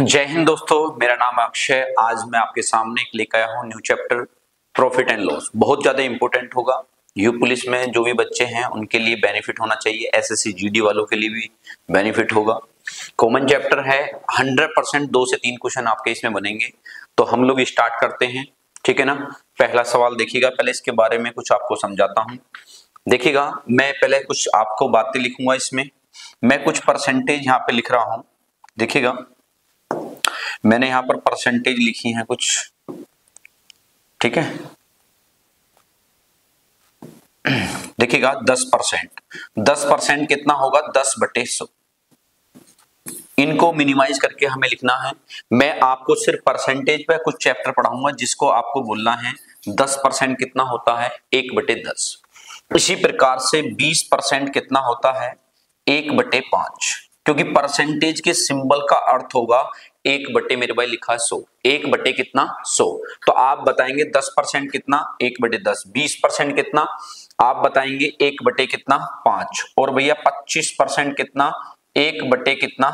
जय हिंद दोस्तों, मेरा नाम है अक्षय। आज मैं आपके सामने लेकर आया हूँ new chapter profit and loss. बहुत ज़्यादा इंपॉर्टेंट होगा, यू पुलिस में जो भी बच्चे हैं उनके लिए बेनिफिट होना चाहिए, एसएससी जीडी वालों के लिए भी बेनिफिट होगा। कॉमन चैप्टर है, 100% 2 से 3 क्वेश्चन आपके इसमें बनेंगे। तो हम लोग स्टार्ट करते हैं, ठीक है ना। पहला सवाल देखिएगा, पहले इसके बारे में कुछ आपको समझाता हूँ। देखिएगा, मैं पहले कुछ आपको बातें लिखूंगा, इसमें मैं कुछ परसेंटेज यहाँ पे लिख रहा हूँ। देखिएगा, मैंने यहाँ पर परसेंटेज लिखी है कुछ, ठीक है। देखिएगा 10% कितना होगा, 10/100। इनको मिनिमाइज करके हमें लिखना है। मैं आपको सिर्फ परसेंटेज पे कुछ चैप्टर पढ़ाऊंगा, जिसको आपको बोलना है 10% कितना होता है, 1/10। इसी प्रकार से 20% कितना होता है, 1/5। क्योंकि परसेंटेज के सिंबल का अर्थ होगा 1/, मेरे भाई लिखा 100, 1/, कितना 100। तो आप बताएंगे 10% कितना, 1/10। 20% कितना, आप बताएंगे 1/, कितना 5। और भैया 25% कितना, 1/, कितना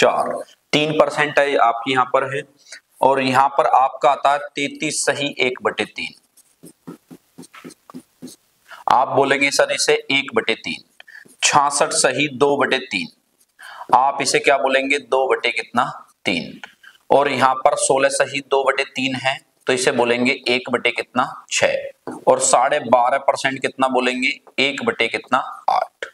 4। 3% आपकी यहाँ पर है, और यहाँ पर आपका आता है 33 सही 1/3। आप बोलेंगे सर इसे 1/3। 66 सही 2/3, आप इसे क्या बोलेंगे, 2/, कितना 3। और यहाँ पर 16 सही 2/3 है, तो इसे बोलेंगे 1/, कितना 6। और 12.5% कितना बोलेंगे, 1/, कितना 8।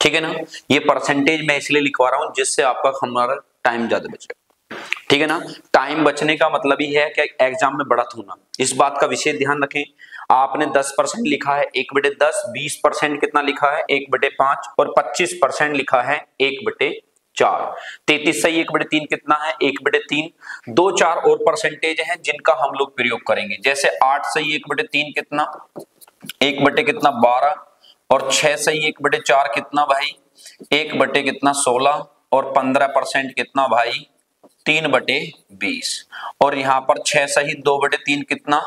ठीक है ना, ये परसेंटेज मैं इसलिए लिखवा रहा हूँ जिससे आपका हमारा टाइम ज्यादा बचे, ठीक है ना। टाइम बचने का मतलब ही है कि एग्जाम में बढ़त होना, इस बात का विशेष ध्यान रखें। आपने 10% लिखा है 1/10, 20% कितना लिखा है 1/5, और 25% लिखा है 1/4। 33 सही 1/3 कितना है, 1/3। 2-4 और परसेंटेज हैं जिनका हम लोग प्रयोग करेंगे, जैसे 8 सही 1/3 कितना, 1/, कितना 12। और 6 सही 1/4 कितना भाई, 1/, कितना 16। और 15% कितना भाई, 3/20। और यहाँ पर 6 सही 2/3 कितना,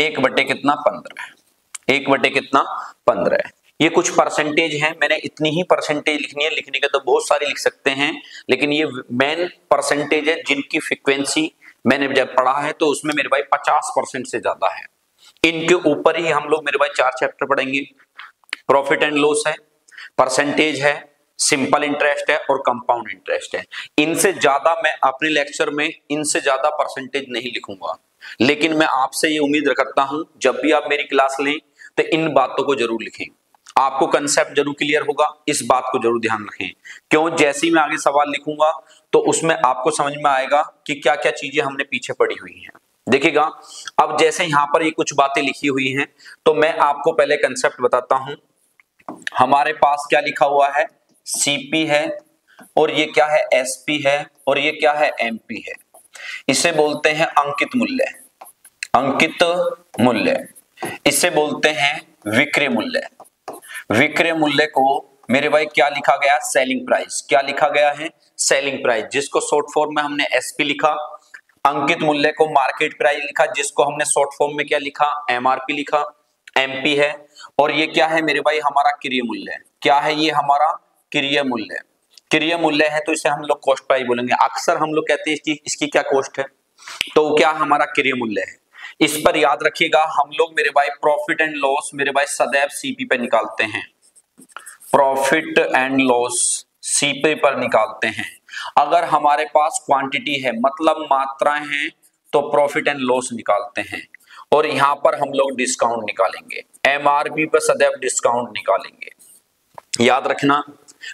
1/, कितना 15। 1/, कितना 15। ये कुछ परसेंटेज हैं, मैंने इतनी ही परसेंटेज लिखनी है। लिखने के तो बहुत सारे लिख सकते हैं, लेकिन ये मेन परसेंटेज है जिनकी फ्रिक्वेंसी मैंने जब पढ़ा है तो उसमें मेरे भाई 50% से ज्यादा है। इनके ऊपर ही हम लोग मेरे भाई 4 चैप्टर पढ़ेंगे। प्रॉफिट एंड लॉस है, परसेंटेज है, सिंपल इंटरेस्ट है, और कंपाउंड इंटरेस्ट है। इनसे ज्यादा मैं अपने लेक्चर में इनसे ज्यादा परसेंटेज नहीं लिखूंगा, लेकिन मैं आपसे ये उम्मीद करता हूं जब भी आप मेरी क्लास लें तो इन बातों को जरूर लिखें। आपको कंसेप्ट जरूर क्लियर होगा, इस बात को जरूर ध्यान रखें। क्यों, जैसे ही मैं आगे सवाल लिखूंगा तो उसमें आपको समझ में आएगा कि क्या क्या चीजें हमने पीछे पड़ी हुई हैं। देखिएगा, अब जैसे यहाँ पर ये कुछ बातें लिखी हुई हैं, तो मैं आपको पहले कंसेप्ट बताता हूँ। हमारे पास क्या लिखा हुआ है, सीपी है, और ये क्या है, एसपी है, और ये क्या है, एमपी है। इसे बोलते हैं अंकित मूल्य, अंकित मूल्य। इसे बोलते हैं विक्रय मूल्य, विक्रय मूल्य को मेरे भाई क्या लिखा गया, सेलिंग प्राइस। क्या लिखा गया है, सेलिंग प्राइस, जिसको शॉर्ट फॉर्म में हमने एसपी लिखा। अंकित मूल्य को मार्केट प्राइस लिखा, जिसको हमने शॉर्ट फॉर्म में क्या लिखा, एमआरपी लिखा। एमपी है, और ये क्या है मेरे भाई, हमारा क्रय मूल्य। क्या है ये, हमारा क्रय मूल्य। क्रय मूल्य है तो इसे हम लोग कॉस्ट प्राइस बोलेंगे। अक्सर हम लोग कहते हैं इसकी क्या कॉस्ट है, तो क्या हमारा क्रय मूल्य है। इस पर याद रखिएगा, हम लोग मेरे भाई प्रॉफिट एंड लॉस मेरे भाई सदैव सीपी पे निकालते हैं। प्रॉफिट एंड लॉस सीपी पर निकालते हैं। अगर हमारे पास क्वांटिटी है, मतलब मात्राएं हैं, तो प्रॉफिट एंड लॉस निकालते हैं। और यहाँ पर हम लोग डिस्काउंट निकालेंगे, एमआरपी पर सदैव डिस्काउंट निकालेंगे। याद रखना,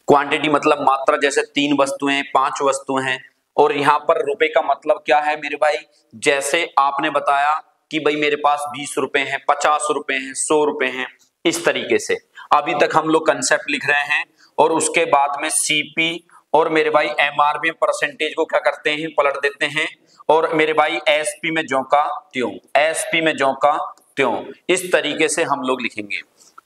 क्वांटिटी मतलब मात्रा, जैसे 3 वस्तुएं, 5 वस्तुएं हैं। और यहाँ पर रुपए का मतलब क्या है मेरे भाई, जैसे आपने बताया कि भाई मेरे पास 20 रुपए हैं, 50 रुपए हैं, 100 रुपए हैं। इस तरीके से अभी तक हम लोग कंसेप्ट लिख रहे हैं, और उसके बाद में सीपी और मेरे भाई एमआरपी परसेंटेज को क्या करते हैं, पलट देते हैं। और मेरे भाई एसपी में जोंका त्यों, एसपी में जोंका त्यों, इस तरीके से हम लोग लिखेंगे।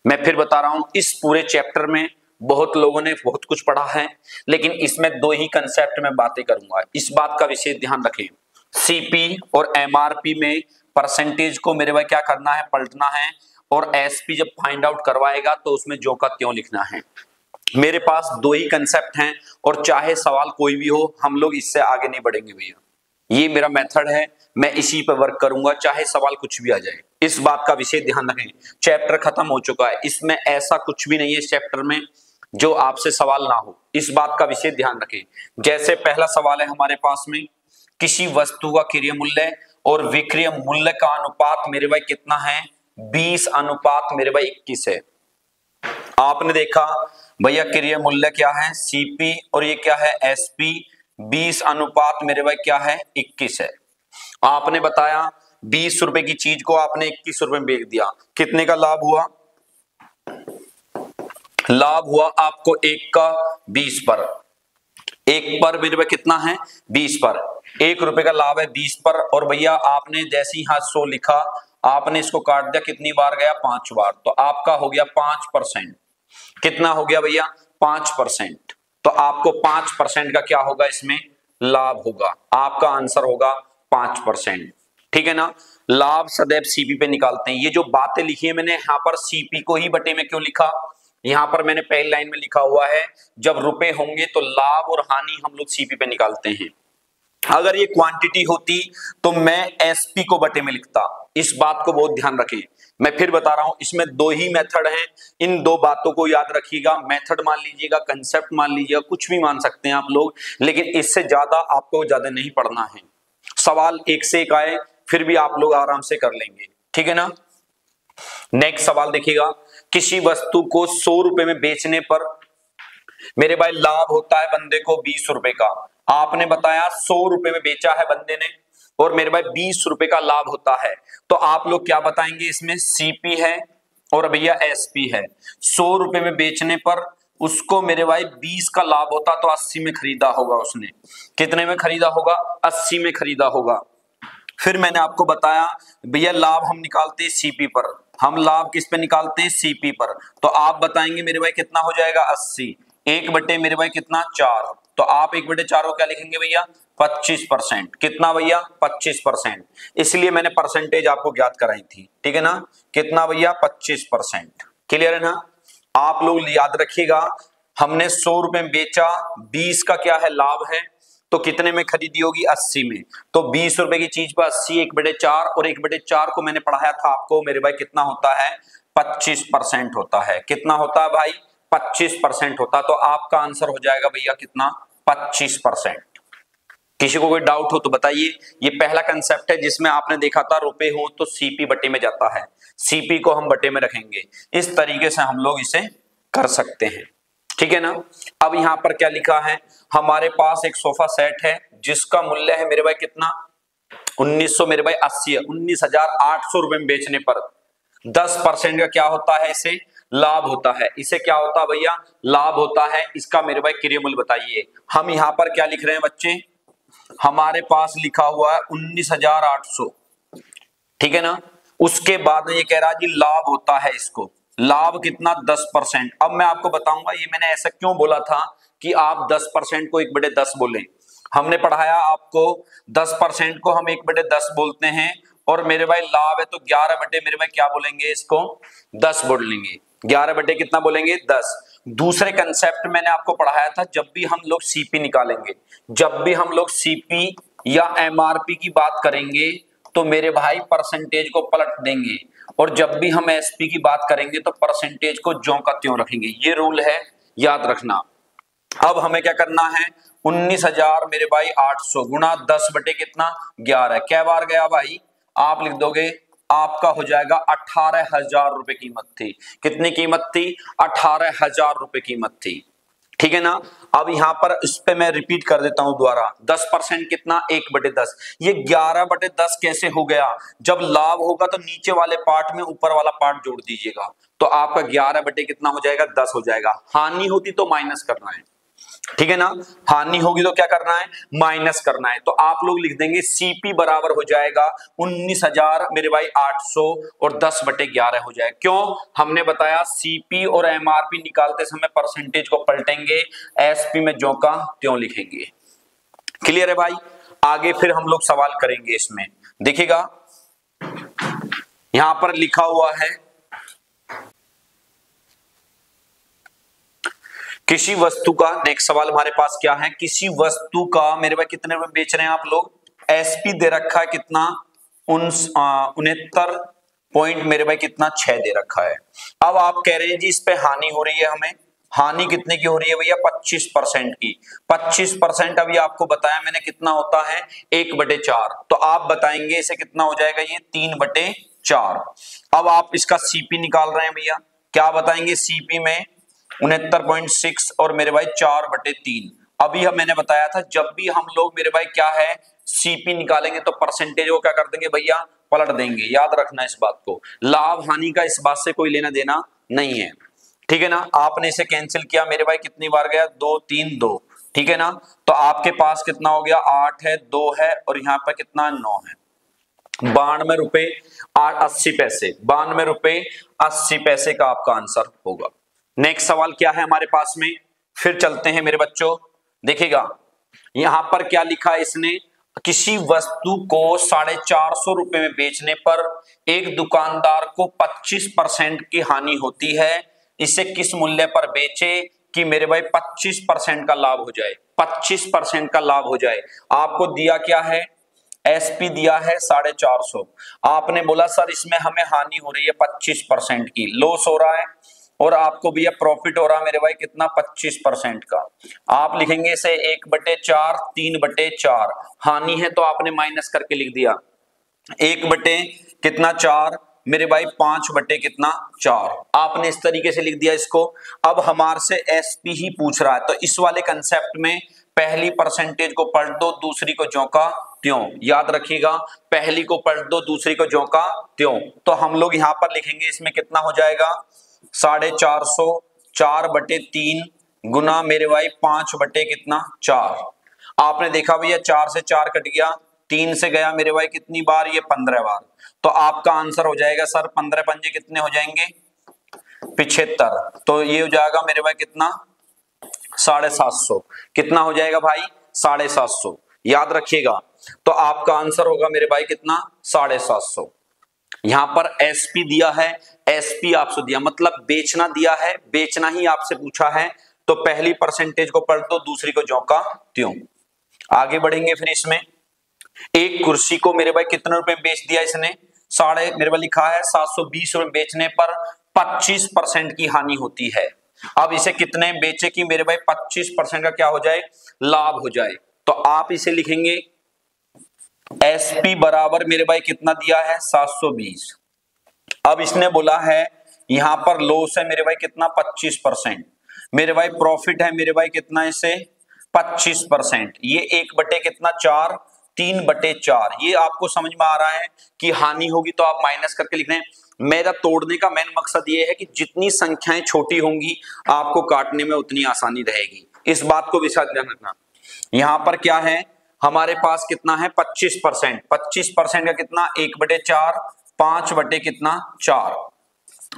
मैं फिर बता रहा हूँ, इस पूरे चैप्टर में बहुत लोगों ने बहुत कुछ पढ़ा है, लेकिन इसमें 2 ही कंसेप्ट में बातें करूंगा, इस बात का विशेष ध्यान रखें। सीपी और एमआरपी में परसेंटेज को मेरे भाई क्या करना है, पलटना है। और एसपी जब फाइंड आउट करवाएगा तो उसमें जो का त्यों लिखना है। मेरे पास दो ही कंसेप्ट हैं और चाहे सवाल कोई भी हो हम लोग इससे आगे नहीं बढ़ेंगे भैया। ये मेरा मेथड है, मैं इसी पर वर्क करूंगा चाहे सवाल कुछ भी आ जाए। इस बात का विशेष ध्यान रखें, चैप्टर खत्म हो चुका है, इसमें ऐसा कुछ भी नहीं है इस चैप्टर में जो आपसे सवाल ना हो, इस बात का विशेष ध्यान रखें। जैसे पहला सवाल है हमारे पास में, किसी वस्तु का क्रय मूल्य और विक्रय मूल्य का अनुपात मेरे भाई कितना है? 20 अनुपात मेरे भाई 21 है। आपने देखा भैया क्रय मूल्य क्या है सीपी और ये क्या है एसपी, 20 अनुपात मेरे भाई क्या है 21 है। आपने बताया 20 रुपए की चीज को आपने 21 रुपए में बेच दिया, कितने का लाभ हुआ? लाभ हुआ आपको 1 का 20 पर, 1 पर मेरे भाई कितना है 20 पर, 1 रुपए का लाभ है 20 पर। और भैया आपने जैसे ही 100 लिखा आपने इसको काट दिया, कितनी बार गया 5 बार, तो आपका हो गया 5%। कितना हो गया भैया 5%, तो आपको 5% का क्या होगा इसमें लाभ होगा, आपका आंसर होगा 5%। ठीक है ना, लाभ सदैव सीपी पे निकालते हैं। ये जो बातें लिखी है मैंने यहाँ पर सीपी को ही बटे में क्यों लिखा, यहाँ पर मैंने पहली लाइन में लिखा हुआ है जब रुपए होंगे तो लाभ और हानि हम लोग सीपी पे निकालते हैं। अगर ये क्वांटिटी होती तो मैं एसपी को बटे में लिखता, इस बात को बहुत ध्यान रखें। मैं फिर बता रहा हूं इसमें दो ही मेथड हैं, इन दो बातों को याद रखिएगा। मेथड मान लीजिएगा, कंसेप्ट मान लीजिएगा, कुछ भी मान सकते हैं आप लोग, लेकिन इससे ज्यादा आपको ज्यादा नहीं पढ़ना है। सवाल एक से एक आए फिर भी आप लोग आराम से कर लेंगे, ठीक है ना। नेक्स्ट सवाल देखिएगा, किसी वस्तु को 100 रुपए में बेचने पर मेरे भाई लाभ होता है बंदे को 20 रुपए का। आपने बताया 100 रुपए में बेचा है बंदे ने और मेरे भाई 20 रुपए का लाभ होता है, तो आप लोग क्या बताएंगे इसमें सीपी है और भैया एसपी है। 100 रुपए में बेचने पर उसको मेरे भाई 20 का लाभ होता तो 80 में खरीदा होगा उसने, कितने में खरीदा होगा 80 में खरीदा होगा। फिर मैंने आपको बताया भैया लाभ हम निकालते हैं सीपी पर, हम लाभ किस पे निकालते हैं सीपी पर, तो आप बताएंगे मेरे भाई कितना हो जाएगा 80, 1 बटे मेरे भाई कितना 4, तो आप 1/4 को क्या लिखेंगे भैया 25%। कितना भैया 25%, इसलिए मैंने परसेंटेज आपको ज्ञात कराई थी, ठीक है ना। कितना भैया 25%, क्लियर है ना। आप लोग याद रखिएगा हमने 100 रुपए में बेचा, 20 का क्या है लाभ है, तो कितने में खरीदी होगी 80 में, तो 20 रुपए की चीज पर 80, 1/4 और 1/4 को मैंने पढ़ाया था आपको मेरे भाई कितना होता है 25% होता है। कितना होता है भाई 25% होता, तो आपका आंसर हो जाएगा भैया कितना 25%। किसी को कोई डाउट हो तो बताइए। ये पहला कंसेप्ट है जिसमें आपने देखा था रुपए हो तो सीपी बटे में जाता है, सीपी को हम बटे में रखेंगे, इस तरीके से हम लोग इसे कर सकते हैं, ठीक है ना। अब यहाँ पर क्या लिखा है, हमारे पास एक सोफा सेट है जिसका मूल्य है मेरे भाई कितना 1900 मेरे भाई 80 है, 19,800 रुपए में बेचने पर 10% का क्या होता है इसे लाभ होता है। इसे क्या होता है भैया लाभ होता है, इसका मेरे भाई क्रय मूल्य बताइए। हम यहाँ पर क्या लिख रहे हैं बच्चे, हमारे पास लिखा हुआ है 19,800, ठीक है ना। उसके बाद में ये कह रहा है जी लाभ होता है, इसको लाभ कितना 10%। अब मैं आपको बताऊंगा ये मैंने ऐसा क्यों बोला था कि आप 10% को 1/10 बोलें। हमने पढ़ाया आपको 10% को हम 1/10 बोलते हैं और मेरे भाई लाभ है तो 11 बटे मेरे भाई क्या बोलेंगे इसको 10 बोल लेंगे, 11 बटे कितना बोलेंगे 10। दूसरे कंसेप्ट मैंने आपको पढ़ाया था जब भी हम लोग सीपी निकालेंगे, जब भी हम लोग सीपी या एमआरपी की बात करेंगे तो मेरे भाई परसेंटेज को पलट देंगे और जब भी हम एसपी की बात करेंगे तो परसेंटेज को ज्यों का त्यों रखेंगे, ये रूल है याद रखना। अब हमें क्या करना है 19,000 मेरे भाई 800 गुणा 10 बटे कितना 11, क्या बार गया भाई आप लिख दोगे, आपका हो जाएगा 18,000 रुपए कीमत थी। कितनी कीमत थी 18,000 रुपए कीमत थी, ठीक है ना। अब यहाँ पर इस पे मैं रिपीट कर देता हूं दोबारा, 10% कितना 1/10, ये 11/10 कैसे हो गया, जब लाभ होगा तो नीचे वाले पार्ट में ऊपर वाला पार्ट जोड़ दीजिएगा तो आपका 11 बटे कितना हो जाएगा 10 हो जाएगा। हानि होती तो माइनस करना है, ठीक है ना, हानि होगी तो क्या करना है माइनस करना है, तो आप लोग लिख देंगे सीपी बराबर हो जाएगा 19,000 मेरे भाई 800 और 10 बटे 11 हो जाएगा। क्यों, हमने बताया सीपी और एमआरपी निकालते समय परसेंटेज को पलटेंगे, एसपी में जो का त्यों लिखेंगे, क्लियर है भाई। आगे फिर हम लोग सवाल करेंगे इसमें, देखिएगा यहां पर लिखा हुआ है किसी वस्तु का, नेक्स्ट सवाल हमारे पास क्या है, किसी वस्तु का मेरे भाई कितने में बेच रहे हैं आप लोग, एसपी दे रखा है कितना 69 पॉइंट मेरे भाई कितना 6 दे रखा है। अब आप कह रहे हैं जी इस पे हानि हो रही है, हमें हानि कितने की हो रही है भैया 25% की, 25%। अभी आपको बताया मैंने कितना होता है 1/4, तो आप बताएंगे इसे कितना हो जाएगा ये 3/4। अब आप इसका सीपी निकाल रहे हैं भैया, क्या बताएंगे सीपी में 69.6 और मेरे भाई 4/3। अभी मैंने बताया था जब भी हम लोग मेरे भाई क्या है सीपी निकालेंगे तो परसेंटेज को क्या कर देंगे भैया पलट देंगे, याद रखना इस बात को, लाभ हानि का इस बात से कोई लेना देना नहीं है, ठीक है ना। आपने इसे कैंसिल किया मेरे भाई, कितनी बार गया 2, 3, 2, ठीक है ना। तो आपके पास कितना हो गया 8 है, 2 है और यहाँ पर कितना 9 है, 92 रुपए 80 पैसे, 92 रुपए 80 पैसे का आपका आंसर होगा। नेक्स्ट सवाल क्या है हमारे पास में, फिर चलते हैं मेरे बच्चों, देखिएगा यहाँ पर क्या लिखा है इसने, किसी वस्तु को 450 रुपए में बेचने पर एक दुकानदार को 25% की हानि होती है, इसे किस मूल्य पर बेचे कि मेरे भाई 25% का लाभ हो जाए, 25% का लाभ हो जाए। आपको दिया क्या है, एसपी दिया है 450, आपने बोला सर इसमें हमें हानि हो रही है 25% की, लॉस हो रहा है और आपको भैया प्रॉफिट हो रहा है मेरे भाई कितना 25% का। आप लिखेंगे इसे 1/4, 3/4, हानि है तो आपने माइनस करके लिख दिया 1/4 मेरे भाई 5/4, आपने इस तरीके से लिख दिया इसको। अब हमारे से एसपी ही पूछ रहा है तो इस वाले कंसेप्ट में पहली परसेंटेज को पढ़ दो, दूसरी को झोंका त्यों, याद रखिएगा, पहली को पढ़ दो दूसरी को झोंका त्यों। तो हम लोग यहाँ पर लिखेंगे इसमें कितना हो जाएगा 450, 4/3 गुना मेरे भाई 5/4। आपने देखा भैया 4 से 4 कट गया, 3 से गया मेरे भाई कितनी बार ये 15 बार, तो आपका आंसर हो जाएगा सर 15 पंजे कितने हो जाएंगे 75, तो ये हो जाएगा मेरे भाई कितना 750, कितना हो जाएगा भाई 750, याद रखिएगा। तो आपका आंसर होगा मेरे भाई कितना 750। यहाँ पर एसपी दिया है, एसपी आपसे दिया मतलब बेचना दिया है, बेचना ही आपसे पूछा है, तो पहली परसेंटेज को पढ़ दो दूसरी को झोंका त्यों। आगे बढ़ेंगे फिर इसमें, एक कुर्सी को मेरे भाई कितने रुपए बेच दिया इसने, 720 रुपए बेचने पर 25% की हानि होती है। अब इसे कितने बेचे कि मेरे भाई 25% का क्या हो जाए लाभ हो जाए, तो आप इसे लिखेंगे एसपी बराबर मेरे भाई कितना दिया है 720। अब इसने बोला है यहाँ पर लॉस है मेरे भाई कितना 25%, मेरे भाई प्रॉफिट है मेरे भाई कितना इसे 25%, ये 1/4, 3/4, ये आपको समझ में आ रहा है कि हानि होगी तो आप माइनस करके लिख रहे हैं। मेरा तोड़ने का मेन मकसद ये है कि जितनी संख्याएं छोटी होंगी आपको काटने में उतनी आसानी रहेगी, इस बात को विशेष ध्यान रखना। यहाँ पर क्या है हमारे पास कितना है 25%, 25% का कितना 1/4, 5/4।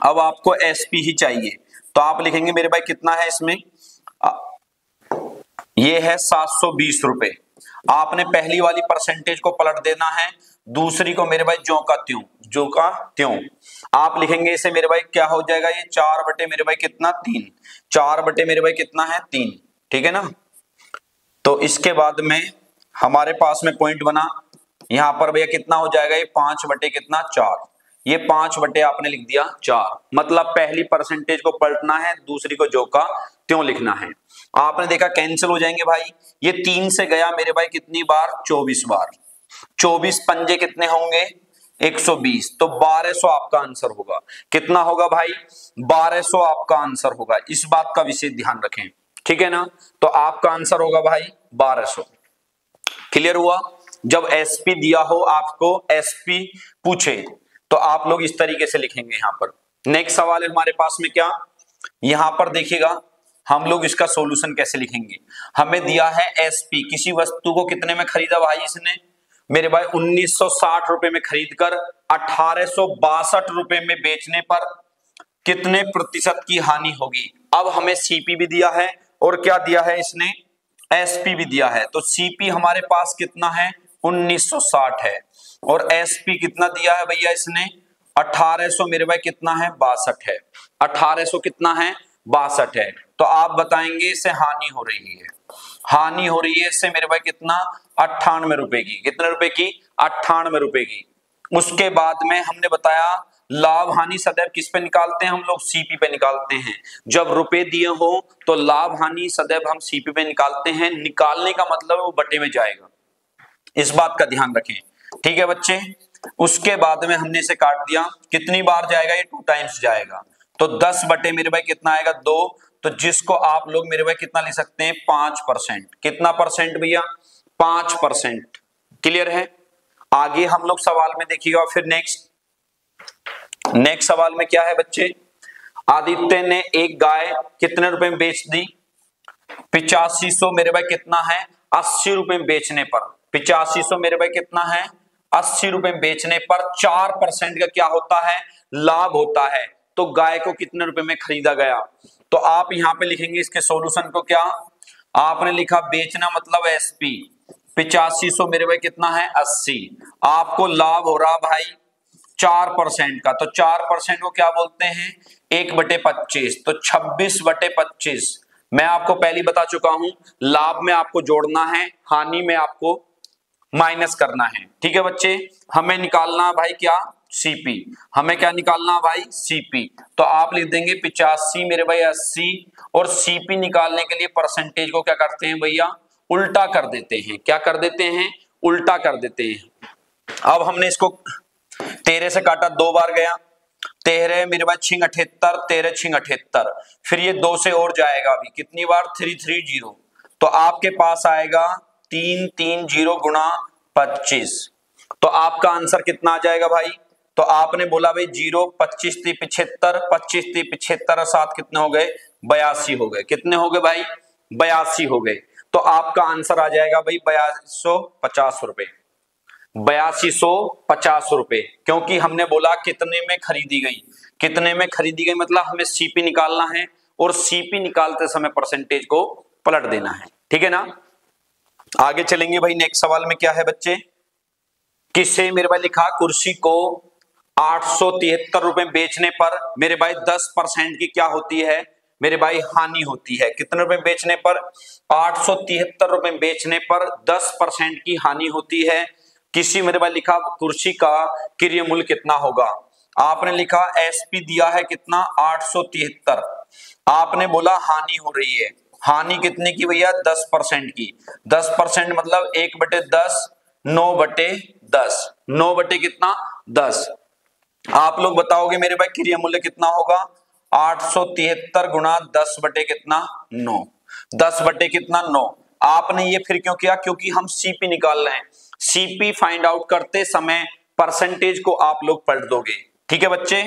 अब आपको एसपी ही चाहिए तो आप लिखेंगे मेरे भाई कितना है इसमें, ये है 720 रुपए, आपने पहली वाली परसेंटेज को पलट देना है, दूसरी को मेरे भाई ज्यों का त्यों। आप लिखेंगे इसे मेरे भाई क्या हो जाएगा ये 4 बटे मेरे भाई कितना 3, ठीक है ना। तो इसके बाद में हमारे पास में पॉइंट बना, यहाँ पर भैया कितना हो जाएगा ये 5/4, ये 5 बटे आपने लिख दिया 4, मतलब पहली परसेंटेज को पलटना है दूसरी को झोंका त्यों लिखना है। आपने देखा कैंसिल हो जाएंगे भाई, ये 3 से गया मेरे भाई कितनी बार 24 बार, 24 पंजे कितने होंगे 120, तो 1200 आपका आंसर होगा, कितना होगा भाई 1200 आपका आंसर होगा, इस बात का विशेष ध्यान रखें, ठीक है ना। तो आपका आंसर होगा भाई 1200, क्लियर हुआ। जब एसपी दिया हो आपको एसपी पूछे तो आप लोग इस तरीके से लिखेंगे यहाँ पर। नेक्स्ट सवाल है हमारे पास में क्या, यहाँ पर देखिएगा हम लोग इसका सॉल्यूशन कैसे लिखेंगे। हमें दिया है एसपी, किसी वस्तु को कितने में खरीदा भाई इसने मेरे भाई 1960 रुपए में खरीदकर 1862 रुपए में बेचने पर कितने प्रतिशत की हानि होगी। अब हमें सीपी भी दिया है और क्या दिया है इसने एसपी भी दिया है, तो सीपी हमारे पास कितना है 1960 है और एसपी कितना दिया है भैया इसने 1800 मेरे भाई कितना है 62 है, 1800 कितना है 62 है। तो आप बताएंगे इससे हानि हो रही है, हानि हो रही है इससे मेरे भाई कितना, 98 रुपए की, कितने रुपए की, 98 रुपए की। उसके बाद में हमने बताया लाभ हानि सदैव किस पे निकालते हैं हम लोग, सीपी पे निकालते हैं। जब रुपए दिए हो तो लाभ हानि सदैव हम सीपी पे निकालते हैं, निकालने का मतलब है वो बटे में जाएगा, इस बात का ध्यान रखें, ठीक है बच्चे। उसके बाद में हमने इसे काट दिया, कितनी बार जाएगा ये, 2 टाइम्स जाएगा, तो 10 बटे मेरे भाई कितना आएगा, 2। तो जिसको आप लोग मेरे भाई कितना ले सकते हैं, 5%, कितना परसेंट भैया, 5%। क्लियर है। आगे हम लोग सवाल में देखिएगा फिर नेक्स्ट सवाल में क्या है बच्चे, आदित्य ने एक गाय कितने रुपए में बेच दी, 8500 मेरे भाई कितना है, 80 रुपए में बेचने पर, 8500 मेरे भाई कितना है, 80 रुपए में बेचने पर 4% का क्या होता है, लाभ होता है। तो गाय को कितने रुपए में खरीदा गया, तो आप यहां पे लिखेंगे इसके सॉल्यूशन को, क्या आपने लिखा बेचना मतलब एसपी, 8500 मेरे भाई कितना है, 80, आपको लाभ हो रहा भाई 4% का, तो 4% को क्या बोलते हैं, 1/25, तो 26/25। मैं आपको पहले बता चुका हूं, लाभ में आपको जोड़ना है, हानि में आपको माइनस करना है, ठीक है बच्चे। हमें निकालना भाई क्या, सीपी, हमें क्या निकालना भाई, सीपी। तो आप लिख देंगे 85 मेरे भाई 80, और सीपी निकालने के लिए परसेंटेज को क्या करते हैं भैया, उल्टा कर देते हैं, क्या कर देते हैं, उल्टा कर देते हैं। अब हमने इसको 13 से काटा, 2 बार गया, 13 मेरे भाई 678, 13 678, फिर ये 2 से और जाएगा अभी, कितनी बार, 330, तो आपके पास आएगा 330 गुणा 25, तो आपका आंसर कितना आ जाएगा भाई। तो आपने बोला भाई 0 25 3 75, 25 3 75 और 7 कितने हो गए, 82 हो गए, कितने हो गए भाई, 82 हो गए। तो आपका आंसर आ जाएगा भाई 8250 रुपए, 8250 रुपए, क्योंकि हमने बोला कितने में खरीदी गई, कितने में खरीदी गई मतलब हमें सीपी निकालना है, और सीपी निकालते समय परसेंटेज को पलट देना है, ठीक है ना। आगे चलेंगे भाई नेक्स्ट सवाल में क्या है बच्चे, किसे मेरे भाई लिखा, कुर्सी को 873 रुपए बेचने पर मेरे भाई 10% की क्या होती है मेरे भाई, हानि होती है। कितने रुपए बेचने पर, 873 रुपए बेचने पर 10% की हानि होती है। किसी मेरे भाई लिखा कुर्सी का क्रय मूल्य कितना होगा, आपने लिखा एसपी दिया है कितना, 873, आपने बोला हानि हो रही है, हानि कितने की भैया, 10% की, 10% मतलब 1/10, 9/10, 9 बटे कितना, 10। आप लोग बताओगे मेरे भाई क्रय मूल्य कितना होगा, 873 गुणा 10 बटे कितना, 9, 10 बटे कितना, 9। आपने ये फिर क्यों किया, क्योंकि हम सीपी निकाल रहे हैं, सीपी फाइंड आउट करते समय परसेंटेज को आप लोग पलट दोगे, ठीक है बच्चे।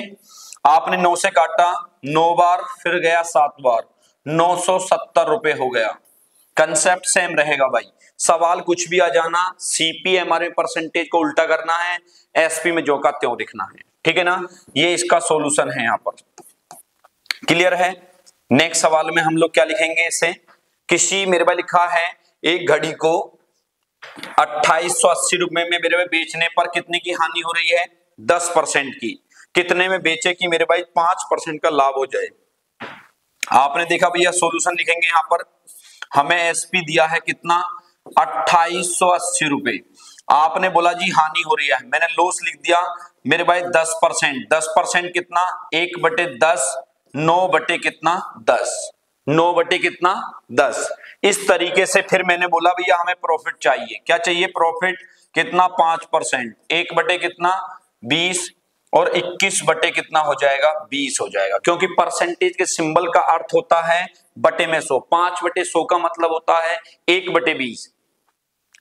आपने 9 से काटा, 9 बार फिर गया, 7 बार, 970 रुपए हो गया। कंसेप्ट सेम रहेगा भाई, सवाल कुछ भी आ जाना, सीपी हमारे परसेंटेज को उल्टा करना है, एसपी में जो का त्यों दिखना है, ठीक है ना। ये इसका सॉल्यूशन है यहाँ पर, क्लियर है। नेक्स्ट सवाल में हम लोग क्या लिखेंगे इसे, किसी मेरे भाई लिखा है एक घड़ी को 2880 रुपए में मेरे भाई बेचने पर कितने की हानि हो रही है, 10% की, कितने में बेचे कि मेरे भाई 5% का लाभ हो जाए। आपने देखा भैया सॉल्यूशन लिखेंगे यहाँ पर, हमें एसपी दिया है कितना, 2880 रुपए, आपने बोला जी हानि हो रही है, मैंने लॉस लिख दिया मेरे भाई 10%, 10% कितना, 1/10, 9 बटे कितना, 10, 9 बटे कितना, 10। इस तरीके से फिर मैंने बोला भैया हमें प्रॉफिट चाहिए, क्या चाहिए, प्रॉफिट कितना, 5%, 1 बटे कितना, 20, और 21 बटे कितना हो जाएगा, 20 हो जाएगा, क्योंकि परसेंटेज के सिंबल का अर्थ होता है बटे में 100, 5/100 का मतलब होता है 1/20,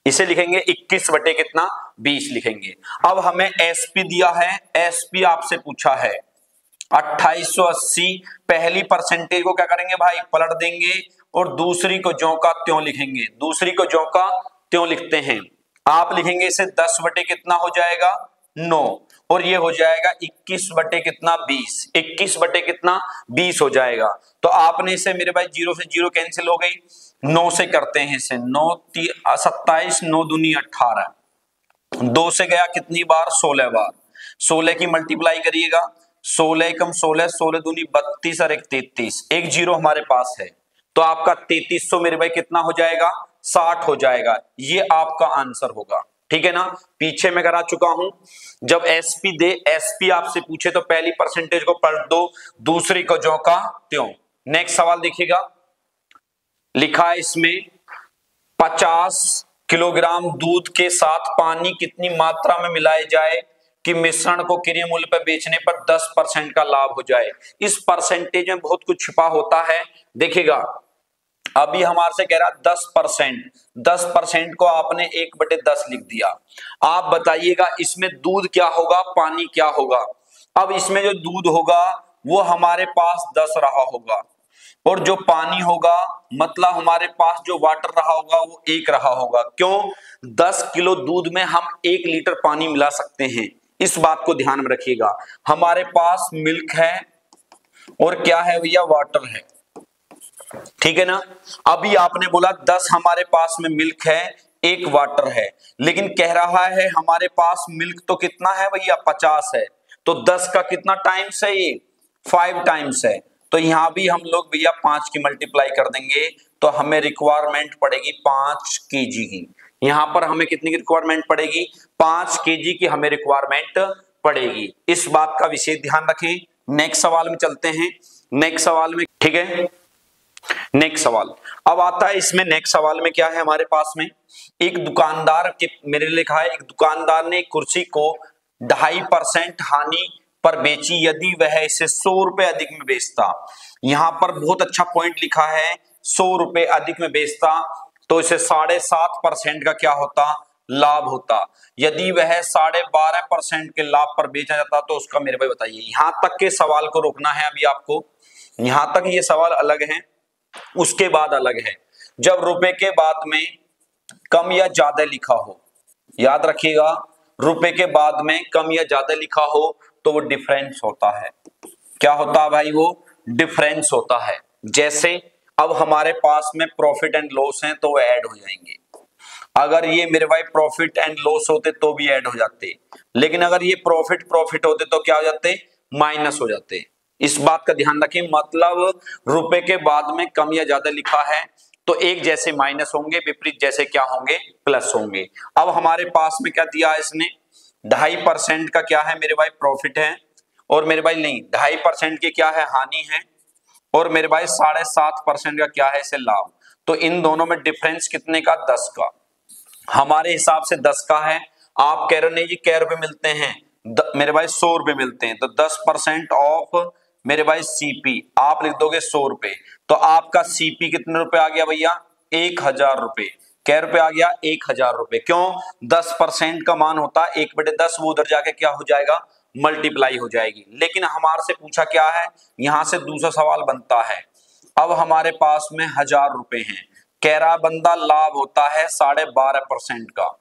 इसे लिखेंगे 21 बटे कितना, 20 लिखेंगे। अब हमें एसपी दिया है, एसपी आपसे पूछा है 2880, पहली परसेंटेज को क्या करेंगे भाई, पलट देंगे, और दूसरी को ज्यों का त्यों लिखेंगे, दूसरी को ज्यों का त्यों लिखते हैं। आप लिखेंगे इसे 10 बटे कितना हो जाएगा, 9, और ये हो जाएगा 21 बटे कितना, 20, 21 बटे कितना, 20 हो जाएगा। तो आपने इसे मेरे भाई 0 से 0 कैंसिल हो गई, 9 से करते हैं इसे, 9 3 27, 9 दूनी 18, 2 से गया कितनी बार, 16 बार, 16 की मल्टीप्लाई करिएगा, 16 एकम 16, 16 दूनी 32 और 1 33, एक जीरो हमारे पास है तो आपका 3300 मेरे भाई कितना हो जाएगा, 60 हो जाएगा। ये आपका आंसर होगा, ठीक है ना। पीछे मैं करा चुका हूं, जब एसपी आपसे पूछे तो पहली परसेंटेज को पढ़ दो, दूसरी को जो का त्यों। नेक्स्ट सवाल देखिएगा, लिखा है इसमें 50 किलोग्राम दूध के साथ पानी कितनी मात्रा में मिलाया जाए कि मिश्रण को क्रय मूल्य पर बेचने पर 10% का लाभ हो जाए। इस परसेंटेज में बहुत कुछ छिपा होता है, देखिएगा। अभी हमारे से कह रहा 10% को आपने 1/10 लिख दिया। आप बताइएगा इसमें दूध क्या होगा, पानी क्या होगा। अब इसमें जो दूध होगा वो हमारे पास 10 रहा होगा और जो पानी होगा मतलब हमारे पास जो वाटर रहा होगा वो 1 रहा होगा। क्यों, 10 किलो दूध में हम 1 लीटर पानी मिला सकते हैं, इस बात को ध्यान में रखिएगा। हमारे पास मिल्क है और क्या है भैया, वाटर है, ठीक है ना। अभी आपने बोला 10 हमारे पास में मिल्क है, 1 वाटर है, लेकिन कह रहा है हमारे पास मिल्क तो कितना है भैया, 50 है, तो 10 का कितना टाइम्स है, ये 5 टाइम्स है। तो यहाँ भी हम लोग भैया 5 की मल्टीप्लाई कर देंगे तो हमें रिक्वायरमेंट पड़ेगी 5 kg की। यहाँ पर हमें कितनी की रिक्वायरमेंट पड़ेगी, 5 kg की हमें रिक्वायरमेंट पड़ेगी। इस बात का विशेष ध्यान रखें। नेक्स्ट सवाल में चलते हैं, नेक्स्ट सवाल में, ठीक है। नेक्स्ट सवाल अब आता है इसमें, नेक्स्ट सवाल में क्या है हमारे पास में, एक दुकानदार के मेरे लिखा है, एक दुकानदार ने कुर्सी को 2.5% हानि पर बेची यदि वह इसे 100 रुपए अधिक में बेचता। यहाँ पर बहुत अच्छा पॉइंट लिखा है, 100 रुपए अधिक में बेचता तो इसे 7.5% का क्या होता, लाभ होता। यदि वह 12.5% के लाभ पर बेचा जाता तो उसका, मेरे भाई बताइए, यहाँ तक के सवाल को रोकना है अभी आपको। यहाँ तक ये सवाल अलग है, उसके बाद अलग है। जब रुपए के बाद में कम या ज्यादा लिखा हो, याद रखिएगा, रुपए के बाद में कम या ज्यादा लिखा हो तो वो डिफरेंस होता है। क्या होता है भाई, वो डिफरेंस होता है। जैसे अब हमारे पास में प्रॉफिट एंड लॉस हैं तो वो ऐड हो जाएंगे। अगर ये मेरे भाई प्रॉफिट एंड लॉस होते तो भी ऐड हो जाते, लेकिन अगर ये प्रॉफिट होते तो क्या हो जाते, माइनस हो जाते। इस बात का ध्यान रखें। मतलब रुपए के बाद में कम या ज्यादा लिखा है तो एक जैसे माइनस होंगे, विपरीत जैसे क्या होंगे, प्लस होंगे। अब हमारे पास में क्या दिया है इसने, 2.5% का क्या है मेरे भाई, प्रॉफिट है, और मेरे भाई नहीं 2.5% की क्या है, हानि है, और मेरे भाई 7.5% का क्या है, इसे लाभ। तो इन दोनों में डिफरेंस कितने का, 10 का। हमारे हिसाब से 10 का है। आप कह रहे हो नहीं जी कै रुपये मिलते हैं, मेरे भाई 100 रुपये मिलते हैं, तो 10% ऑफ मेरे भाई सीपी आप लिख दोगे 100 रुपए, तो आपका सीपी कितने रुपए आ गया भैया, 1000 रुपए। क्या रुपए आ गया, 1000 रुपए। क्यों, 10% का मान होता 1/10, वो उधर जाके क्या हो जाएगा, मल्टीप्लाई हो जाएगी। लेकिन हमारे से पूछा क्या है, यहाँ से दूसरा सवाल बनता है। अब हमारे पास में 1000 रुपए है, कह रहा बंदा लाभ होता है 12.5% का।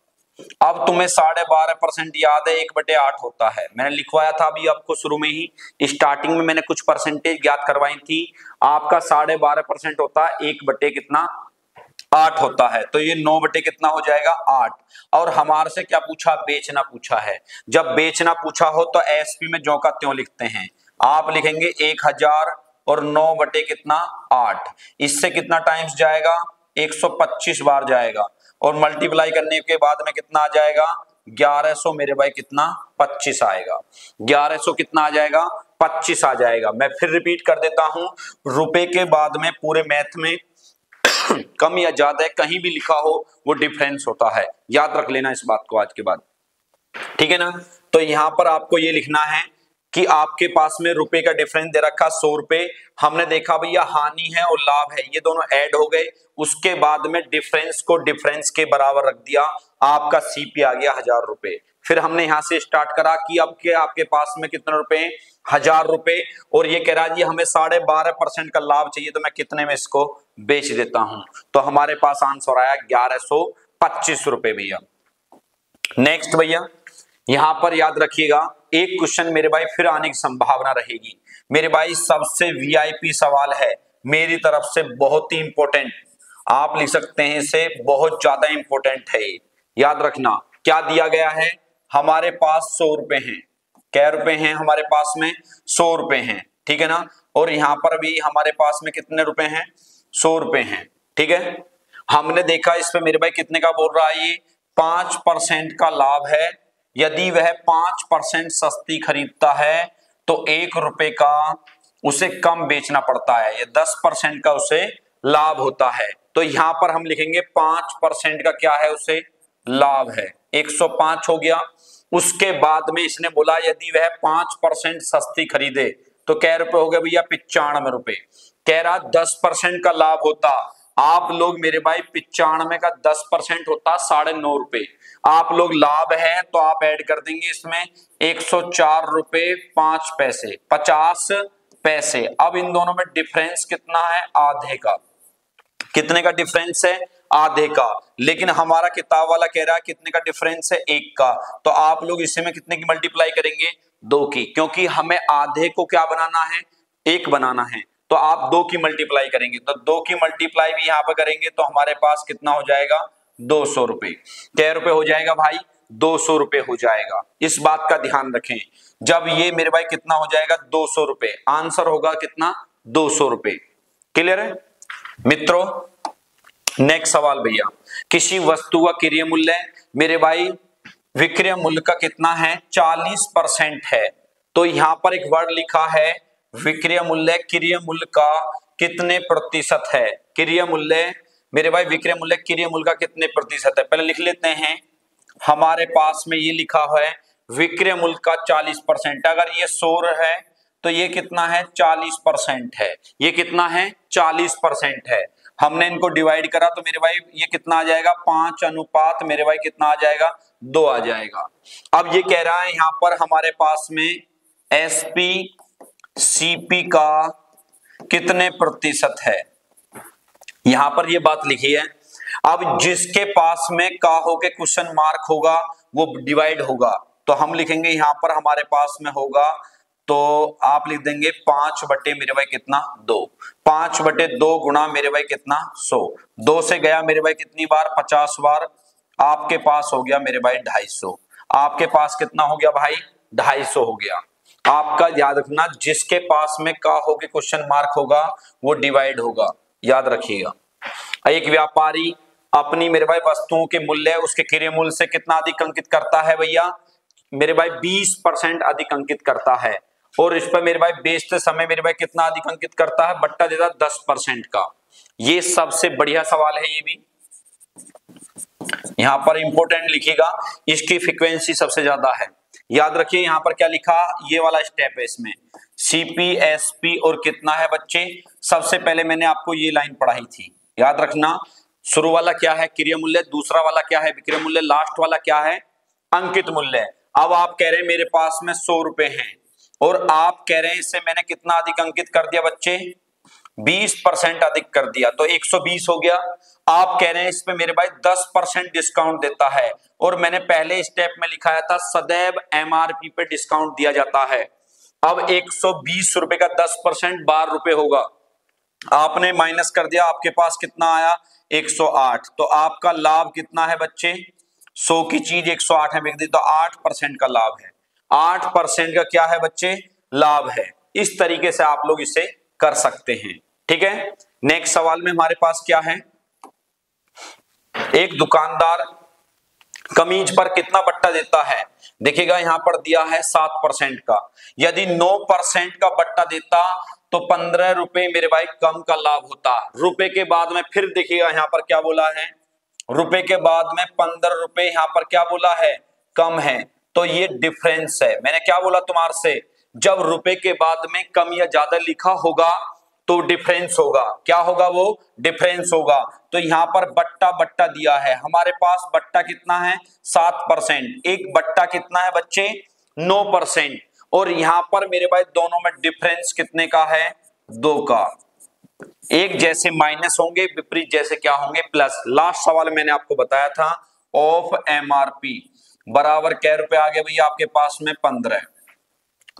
अब तुम्हें 12.5% याद है, 1/8 होता है। मैंने लिखवाया था अभी आपको शुरू में ही, स्टार्टिंग में मैंने कुछ परसेंटेज ज्ञात करवाई थी। आपका 12.5% होता है 1/8 होता है, तो ये 9/कितना हो जाएगा, 8। और हमारे से क्या पूछा, बेचना पूछा है। जब बेचना पूछा हो तो एसपी में जो का त्यों लिखते हैं। आप लिखेंगे 1000 और 9/कितना, 8। इससे कितना टाइम्स जाएगा, 125 बार जाएगा, और मल्टीप्लाई करने के बाद में कितना आ जाएगा, 1100 मेरे भाई कितना, 25 आएगा। 1100 कितना आ जाएगा, 25 आ जाएगा। मैं फिर रिपीट कर देता हूँ, रुपए के बाद में पूरे मैथ में कम या ज्यादा कहीं भी लिखा हो वो डिफरेंस होता है, याद रख लेना इस बात को आज के बाद, ठीक है ना। तो यहाँ पर आपको ये लिखना है कि आपके पास में रुपए का डिफरेंस दे रखा 100 रुपए, हमने देखा भैया हानि है और लाभ है, ये दोनों ऐड हो गए। उसके बाद में डिफरेंस को डिफरेंस के बराबर रख दिया, आपका सीपी आ गया 1000 रुपए। फिर हमने यहाँ से स्टार्ट करा कि अब के आपके पास में कितने रुपए, 1000 रुपए, और ये कह रहा जी हमें 12.5% का लाभ चाहिए तो मैं कितने में इसको बेच देता हूँ, तो हमारे पास आंसर आया 1125 रुपए भैया। नेक्स्ट भैया यहाँ पर याद रखिएगा, एक क्वेश्चन मेरे भाई फिर आने की संभावना रहेगी। मेरे भाई सबसे वीआईपी सवाल है मेरी तरफ से, बहुत ही इंपॉर्टेंट, आप लिख सकते हैं इसे, बहुत ज्यादा इंपॉर्टेंट है, याद रखना। क्या दिया गया है, हमारे पास 100 रुपए हैं, क्या रुपए हैं हमारे पास में, 100 रुपए हैं, ठीक है ना। और यहाँ पर भी हमारे पास में कितने रुपए हैं, 100 रुपए हैं, ठीक है। हमने देखा इस पे मेरे भाई कितने का बोल रहा है, ये 5% का लाभ है। यदि वह 5% सस्ती खरीदता है तो 1 रुपए का उसे कम बेचना पड़ता है, ये 10% का उसे लाभ होता है। तो यहाँ पर हम लिखेंगे 5% का क्या है, उसे लाभ है, 105 हो गया। उसके बाद में इसने बोला यदि वह 5% सस्ती खरीदे तो क्या रुपए हो गए भैया, 95 रुपए। कह रहा 10% का लाभ होता, आप लोग मेरे भाई 95 का 10% होता 9.5 रुपए। आप लोग लाभ है तो आप ऐड कर देंगे इसमें 104 रुपए 5 पैसे, 50 पैसे। अब इन दोनों में डिफरेंस कितना है, आधे का। कितने का डिफरेंस है, आधे का। लेकिन हमारा किताब वाला कह रहा है कितने का डिफरेंस है, 1 का। तो आप लोग इससे में कितने की मल्टीप्लाई करेंगे, 2 की, क्योंकि हमें आधे को क्या बनाना है, 1 बनाना है। तो आप 2 की मल्टीप्लाई करेंगे, तो 2 की मल्टीप्लाई भी यहाँ पर करेंगे तो हमारे पास कितना हो जाएगा, 200 रुपए। क्या रुपए हो जाएगा भाई, 200 रुपए हो जाएगा। इस बात का ध्यान रखें, जब ये मेरे भाई कितना हो जाएगा, 200 रुपए। आंसर होगा कितना, 200 रुपए। क्लियर है मित्रों। नेक्स्ट सवाल भैया, किसी वस्तु का क्रय मूल्य मेरे भाई विक्रय मूल्य का कितना है, 40% है। तो यहाँ पर एक वर्ड लिखा है विक्रय मूल्य, क्रय मूल्य का कितने प्रतिशत है। क्रय मूल्य मेरे भाई विक्रय मूल्य क्रय मूल्य का कितने प्रतिशत है, पहले लिख लेते हैं। हमारे पास में ये लिखा है विक्रय मूल्य का 40%। अगर ये 100 है तो ये कितना है, 40% है। ये कितना है, 40% है। हमने इनको डिवाइड करा तो मेरे भाई ये कितना आ जाएगा, 5 अनुपात मेरे भाई कितना आ जाएगा, 2 आ जाएगा। अब ये कह रहा है यहाँ पर हमारे पास में एसपी सीपी का कितने प्रतिशत है, यहाँ पर ये बात लिखी है। अब जिसके पास में का होके क्वेश्चन मार्क होगा वो डिवाइड होगा, तो हम लिखेंगे यहाँ पर हमारे पास में होगा तो आप लिख देंगे 5 बटे मेरे भाई कितना, 2। 5 बटे 2 गुणा मेरे भाई कितना, 100। 2 से गया मेरे भाई कितनी बार, 50 बार। आपके पास हो गया मेरे भाई 250। आपके पास कितना हो गया भाई, 250 हो गया आपका। याद रखना जिसके पास में का होके क्वेश्चन मार्क होगा वो डिवाइड होगा, याद रखिएगा। एक व्यापारी अपनी मेरे भाई वस्तुओं के मूल्य उसके क्रय मूल्य से कितना अधिक अंकित करता है भैया, मेरे भाई 20% अधिक अंकित करता है। और इस पर मेरे भाई बेचते समय मेरे भाई कितना अधिक अंकित करता है, बट्टा देता 10% का। ये सबसे बढ़िया सवाल है, ये भी यहाँ पर इंपोर्टेंट लिखिएगा, इसकी फ्रीक्वेंसी सबसे ज्यादा है, याद रखिए। यहाँ पर क्या लिखा, ये वाला स्टेप है, इसमें सीपी एसपी और कितना है बच्चे। सबसे पहले मैंने आपको ये लाइन पढ़ाई थी, याद रखना। शुरू वाला क्या है, क्रय मूल्य, दूसरा वाला क्या है, विक्रय मूल्य, लास्ट वाला क्या है, अंकित मूल्य। अब आप कह रहे हैं मेरे पास में 100 रुपए हैं और आप कह रहे हैं इससे मैंने कितना अधिक अंकित कर दिया बच्चे, 20% अधिक कर दिया, तो 120 हो गया। आप कह रहे हैं इस पे मेरे भाई 10% डिस्काउंट देता है, और मैंने पहले स्टेप में लिखाया था सदैव एमआरपी पे डिस्काउंट दिया जाता है। अब 120 रुपए का 10% 12 रुपए होगा, आपने माइनस कर दिया, आपके पास कितना आया, 108। तो आपका लाभ कितना है बच्चे, 100 की चीज 108 है, तो 8% का लाभ है। 8% का क्या है बच्चे, लाभ है। इस तरीके से आप लोग इसे कर सकते हैं, ठीक है। नेक्स्ट सवाल में हमारे पास क्या है, एक दुकानदार कमीज पर कितना बट्टा देता है। देखिएगा यहाँ पर दिया है 7% का, यदि 9% का बट्टा देता तो 15 रुपए मेरे भाई कम का लाभ होता। रुपए के बाद में फिर देखिएगा यहाँ पर क्या बोला है, रुपए के बाद में 15 रुपए यहाँ पर क्या बोला है, कम है। तो ये डिफरेंस है। मैंने क्या बोला तुम्हारे से, जब रुपए के बाद में कम या ज्यादा लिखा होगा तो डिफरेंस होगा, क्या होगा वो, डिफरेंस होगा। तो यहाँ पर बट्टा दिया है, हमारे पास बट्टा कितना है, 7%। एक बट्टा कितना है बच्चे, 9%। और यहाँ पर मेरे भाई दोनों में डिफरेंस कितने का है, 2 का। एक जैसे माइनस होंगे, विपरीत जैसे क्या होंगे, प्लस। लास्ट सवाल मैंने आपको बताया था ऑफ एमआरपी बराबर क्या रुपए आ गए भैया आपके पास में, 15।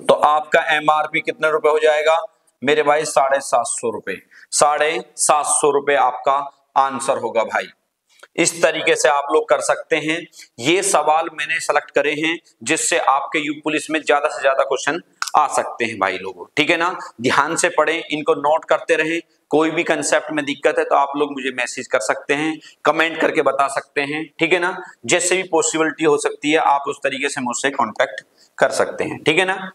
तो आपका एमआरपी कितने रुपए हो जाएगा मेरे भाई, 750 रुपए। 750 रुपए आपका आंसर होगा भाई। इस तरीके से आप लोग कर सकते हैं। ये सवाल मैंने सेलेक्ट करे हैं जिससे आपके यूपी पुलिस में ज्यादा से ज्यादा क्वेश्चन आ सकते हैं भाई लोगों, ठीक है ना। ध्यान से पढ़ें, इनको नोट करते रहें। कोई भी कंसेप्ट में दिक्कत है तो आप लोग मुझे मैसेज कर सकते हैं, कमेंट करके बता सकते हैं, ठीक है ना। जैसे भी पॉसिबिलिटी हो सकती है आप उस तरीके से मुझसे कॉन्टेक्ट कर सकते हैं, ठीक है ना।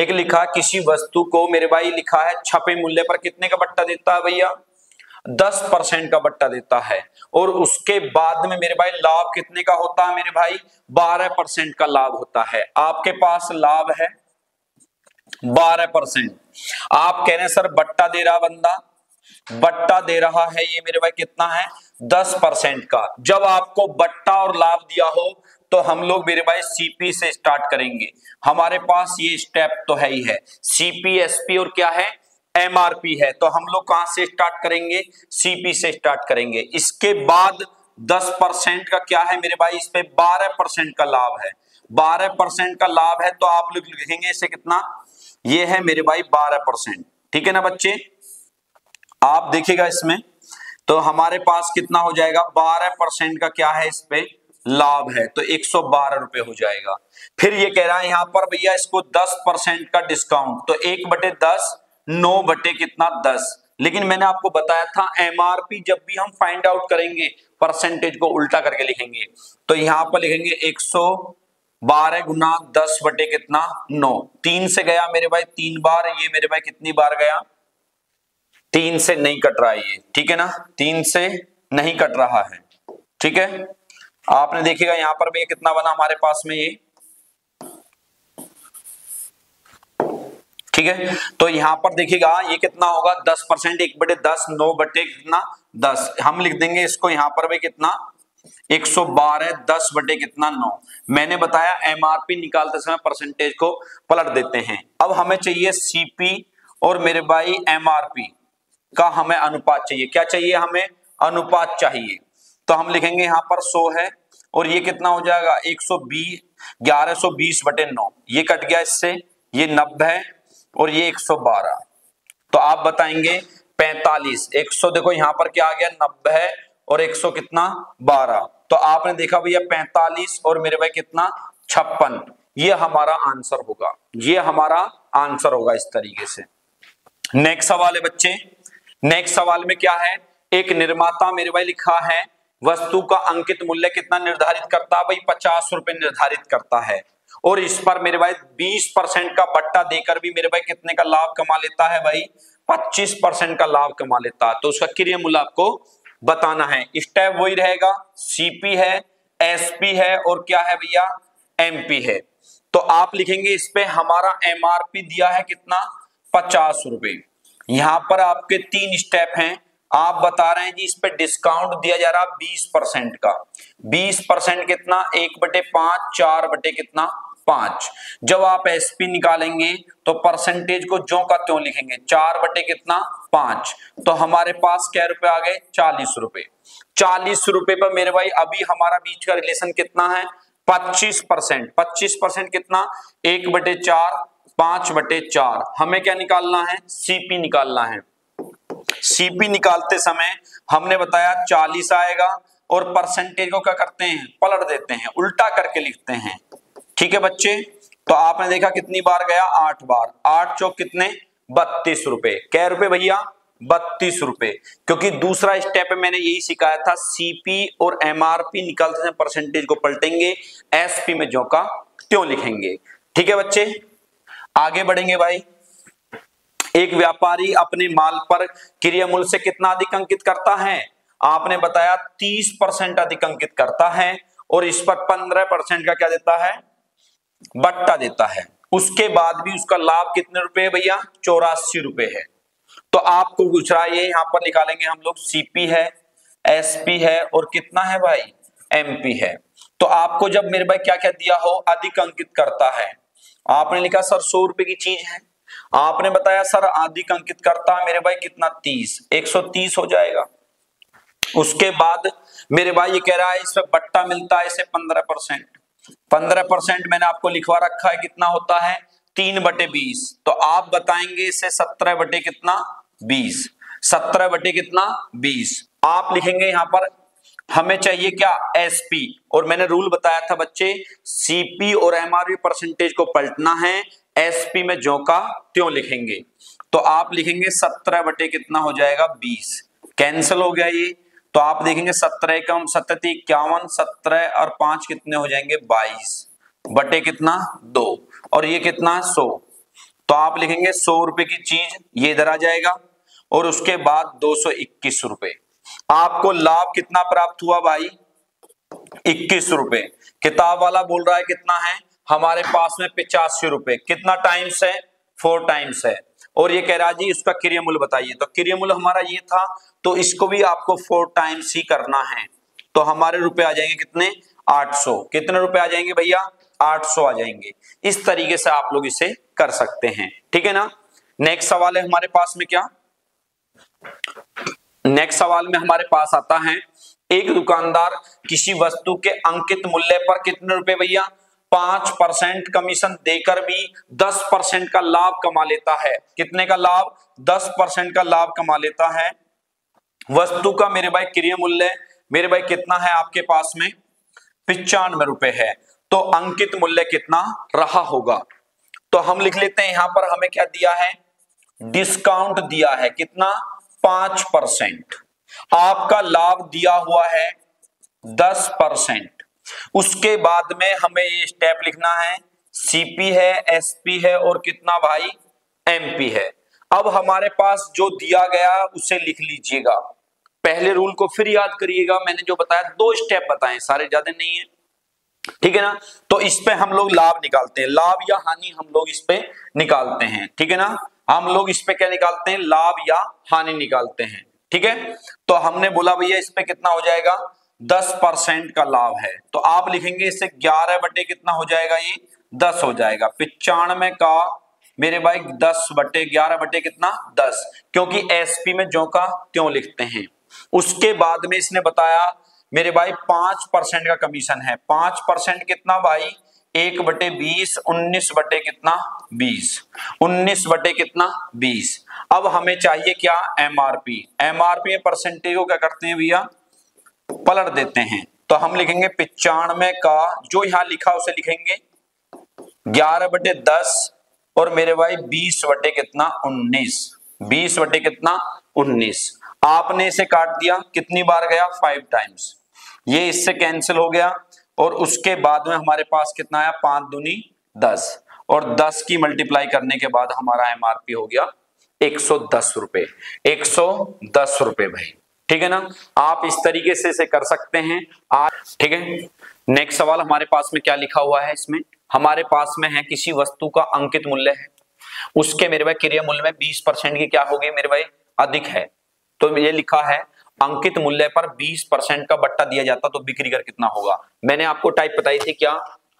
एक लिखा किसी वस्तु को मेरे भाई लिखा है छपे मूल्य पर कितने का बट्टा देता है भैया, 10% का बट्टा देता है। और उसके बाद में मेरे भाई लाभ कितने का होता है मेरे भाई, 12% का लाभ होता है। आपके पास लाभ है 12%। आप कह रहे हैं सर बट्टा दे रहा बंदा, बट्टा दे रहा है ये मेरे भाई कितना है 10% का। जब आपको बट्टा और लाभ दिया हो तो हम लोग मेरे भाई सीपी से स्टार्ट करेंगे। हमारे पास ये स्टेप तो है ही है, सीपी एसपी और क्या है एमआरपी है। तो हम लोग कहां से स्टार्ट करेंगे, सीपी से स्टार्ट करेंगे। इसके बाद 10% का क्या है मेरे भाई, इस पे 12% का लाभ है। 12% का लाभ है तो आप लोग लिखेंगे इसे कितना, ये है मेरे भाई 12%, ठीक है ना बच्चे। आप देखिएगा इसमें तो हमारे पास कितना हो जाएगा, 12% का क्या है इस पे लाभ है तो 112 रुपए हो जाएगा। फिर ये कह रहा है यहाँ पर भैया इसको 10% का डिस्काउंट, तो 1/10 9/10। लेकिन मैंने आपको बताया था एमआरपी जब भी हम फाइंड आउट करेंगे परसेंटेज को उल्टा करके लिखेंगे, तो यहाँ पर लिखेंगे 112 × 10/9। 3 से गया मेरे भाई 3 बार, ये मेरे भाई कितनी बार गया, 3 से नहीं कट रहा ये, ठीक है ना, 3 से नहीं कट रहा है, ठीक है। आपने देखिएगा यहाँ पर भी कितना बना हमारे पास में ये, ठीक है। तो यहाँ पर देखिएगा ये कितना होगा 10%, 1/10 9/10। हम लिख देंगे इसको यहाँ पर भी कितना 112 10/9। मैंने बताया एमआरपी निकालते समय परसेंटेज को पलट देते हैं। अब हमें चाहिए सीपी और मेरे भाई एमआरपी का हमें अनुपात चाहिए। क्या चाहिए हमें, अनुपात चाहिए। तो हम लिखेंगे यहाँ पर 100 है और ये कितना हो जाएगा 1120/9। ये कट गया इससे, ये 90 और ये 112। तो आप बताएंगे 45 100, देखो यहाँ पर क्या आ गया 90 और 100 कितना 12। तो आपने देखा भैया 45 और मेरे भाई कितना 56, ये हमारा आंसर होगा, ये हमारा आंसर होगा इस तरीके से। नेक्स्ट सवाल है बच्चे, नेक्स्ट सवाल में क्या है, एक निर्माता मेरे भाई लिखा है वस्तु का अंकित मूल्य कितना निर्धारित करता है भाई, 50 रुपए निर्धारित करता है। और इस पर मेरे भाई 20% का बट्टा देकर भी मेरे भाई कितने का लाभ कमा लेता है भाई, 25% का लाभ कमा लेता है। तो उसका क्रय मूल्य आपको बताना है। स्टेप वही रहेगा, सीपी है एसपी है और क्या है भैया एमपी है। तो आप लिखेंगे इस पे हमारा एमआरपी दिया है कितना 50 रुपए। यहाँ पर आपके 3 स्टेप हैं। आप बता रहे हैं जी इस पे डिस्काउंट दिया जा रहा 20% का। 20% कितना 1/5 4/5। जब आप एसपी निकालेंगे तो परसेंटेज को जो का त्यों लिखेंगे 4/5। तो हमारे पास क्या रुपए आ गए 40 रुपए। 40 रुपए पर मेरे भाई अभी हमारा बीच का रिलेशन कितना है 25%। 25% कितना 1/4 5/4। हमें क्या निकालना है, सीपी निकालना है। सीपी निकालते समय हमने बताया 40 आएगा और परसेंटेज को क्या करते हैं पलट देते हैं, उल्टा करके लिखते हैं, ठीक है बच्चे। तो आपने देखा कितनी बार गया 8 बार, 8 चौक कितने 32 रुपए। क्या रुपए भैया 32 रुपए, क्योंकि दूसरा स्टेप मैंने यही सिखाया था, सीपी और एमआरपी निकालते समय परसेंटेज को पलटेंगे, एसपी में जो का त्यों लिखेंगे, ठीक है बच्चे। आगे बढ़ेंगे भाई, एक व्यापारी अपने माल पर क्रय मूल्य से कितना अधिक अंकित करता है, आपने बताया 30% अधिक अंकित करता है और इस पर 15% का क्या देता है बट्टा देता है। उसके बाद भी उसका लाभ कितने रुपए है भैया 84 रुपए है। तो आपको पूछ रहा है यहाँ पर निकालेंगे हम लोग, सीपी है एसपी है और कितना है भाई एमपी है। तो आपको जब मेरे भाई क्या क्या दिया हो अधिक अंकित करता है, आपने लिखा सर 100 रुपए की चीज है, आपने बताया सर अधिक अंकित करता है मेरे भाई कितना 30 130 हो जाएगा। उसके बाद मेरे भाई ये कह रहा है इस पर बट्टा मिलता है इसे 15%। मैंने आपको लिखवा रखा है कितना होता है 3/20। तो आप बताएंगे इसे 17 बटे कितना 20। 17 बटे कितना 20। आप लिखेंगे यहाँ पर हमें चाहिए क्या, एसपी। और मैंने रूल बताया था बच्चे, सीपी और एमआरपी परसेंटेज को पलटना है, एसपी में जो का त्यों लिखेंगे। तो आप लिखेंगे 17 बटे कितना हो जाएगा 20, कैंसिल हो गया ये। तो आप देखेंगे 17 एकम 17 51, 17 और 5 कितने हो जाएंगे 22 बटे कितना 2, और ये कितना 100। तो आप लिखेंगे 100 रुपए की चीज ये इधर आ जाएगा, और उसके बाद 221 रुपए। आपको लाभ कितना प्राप्त हुआ भाई, 21 रुपए। किताब वाला बोल रहा है कितना है हमारे पास में 85 रुपए, कितना टाइम्स है 4 टाइम्स है। और ये कह रहा जी इसका क्रियामूल बताइए, तो क्रियामूल हमारा ये था, तो इसको भी आपको 4 टाइम्स ही करना है। तो हमारे रुपए आ जाएंगे कितने 800, कितने रुपए आ जाएंगे भैया 800 आ जाएंगे। इस तरीके से आप लोग इसे कर सकते हैं, ठीक है ना। नेक्स्ट सवाल है हमारे पास में क्या, नेक्स्ट सवाल में हमारे पास आता है एक दुकानदार किसी वस्तु के अंकित मूल्य पर कितने रुपए भैया 5% कमीशन देकर भी 10% का लाभ कमा लेता है। कितने का लाभ, 10% का लाभ कमा लेता है। वस्तु का मेरे भाई क्रय मूल्य मेरे भाई कितना है आपके पास में 95 रुपए है, तो अंकित मूल्य कितना रहा होगा। तो हम लिख लेते हैं यहां पर, हमें क्या दिया है डिस्काउंट दिया है कितना 5%, आपका लाभ दिया हुआ है 10%। उसके बाद में हमें ये स्टेप लिखना है, सीपी है, एसपी है और कितना भाई एमपी है। अब हमारे पास जो दिया गया उसे लिख लीजिएगा। पहले रूल को फिर याद करिएगा, मैंने जो बताया 2 स्टेप बताए, सारे ज्यादा नहीं है, ठीक है ना। तो इस पे हम लोग लाभ निकालते हैं, लाभ या हानि हम लोग इस पे निकालते हैं, ठीक है ना। हम लोग इस पे क्या निकालते हैं, लाभ या हानि निकालते हैं, ठीक है। तो हमने बोला भैया इस पे कितना हो जाएगा 10% का लाभ है, तो आप लिखेंगे इससे 11 बटे कितना हो जाएगा ये 10 हो जाएगा। 95 का मेरे भाई 10 बटे 11 बटे कितना 10, क्योंकि एसपी में जो का त्यों लिखते हैं। उसके बाद में इसने बताया मेरे भाई 5% का कमीशन है, 5% कितना भाई 1 बटे 20, 19 बटे कितना 20। अब हमें चाहिए क्या एमआरपी, एमआरपी में परसेंटेज को क्या करते हैं भैया पलट देते हैं। तो हम लिखेंगे 95 का जो यहाँ लिखा उसे लिखेंगे 11 बटे 10, और मेरे भाई 20 बटे कितना 19। आपने इसे काट दिया, कितनी बार गया 5 टाइम्स, ये इससे कैंसिल हो गया। और उसके बाद में हमारे पास कितना आया 5 दूनी 10, और 10 की मल्टीप्लाई करने के बाद हमारा एमआरपी हो गया 110 रुपए, 110 रुपए भाई, ठीक है ना। आप इस तरीके से इसे कर सकते हैं आज, ठीक है। नेक्स्ट सवाल हमारे पास में क्या लिखा हुआ है, इसमें हमारे पास में है किसी वस्तु का अंकित मूल्य है, उसके मेरे भाई क्रय मूल्य में 20% की क्या होगी मेरे भाई अधिक है। तो ये लिखा है अंकित मूल्य पर 20% का बट्टा दिया जाता तो बिक्री कर कितना होगा। मैंने आपको टाइप बताई थी क्या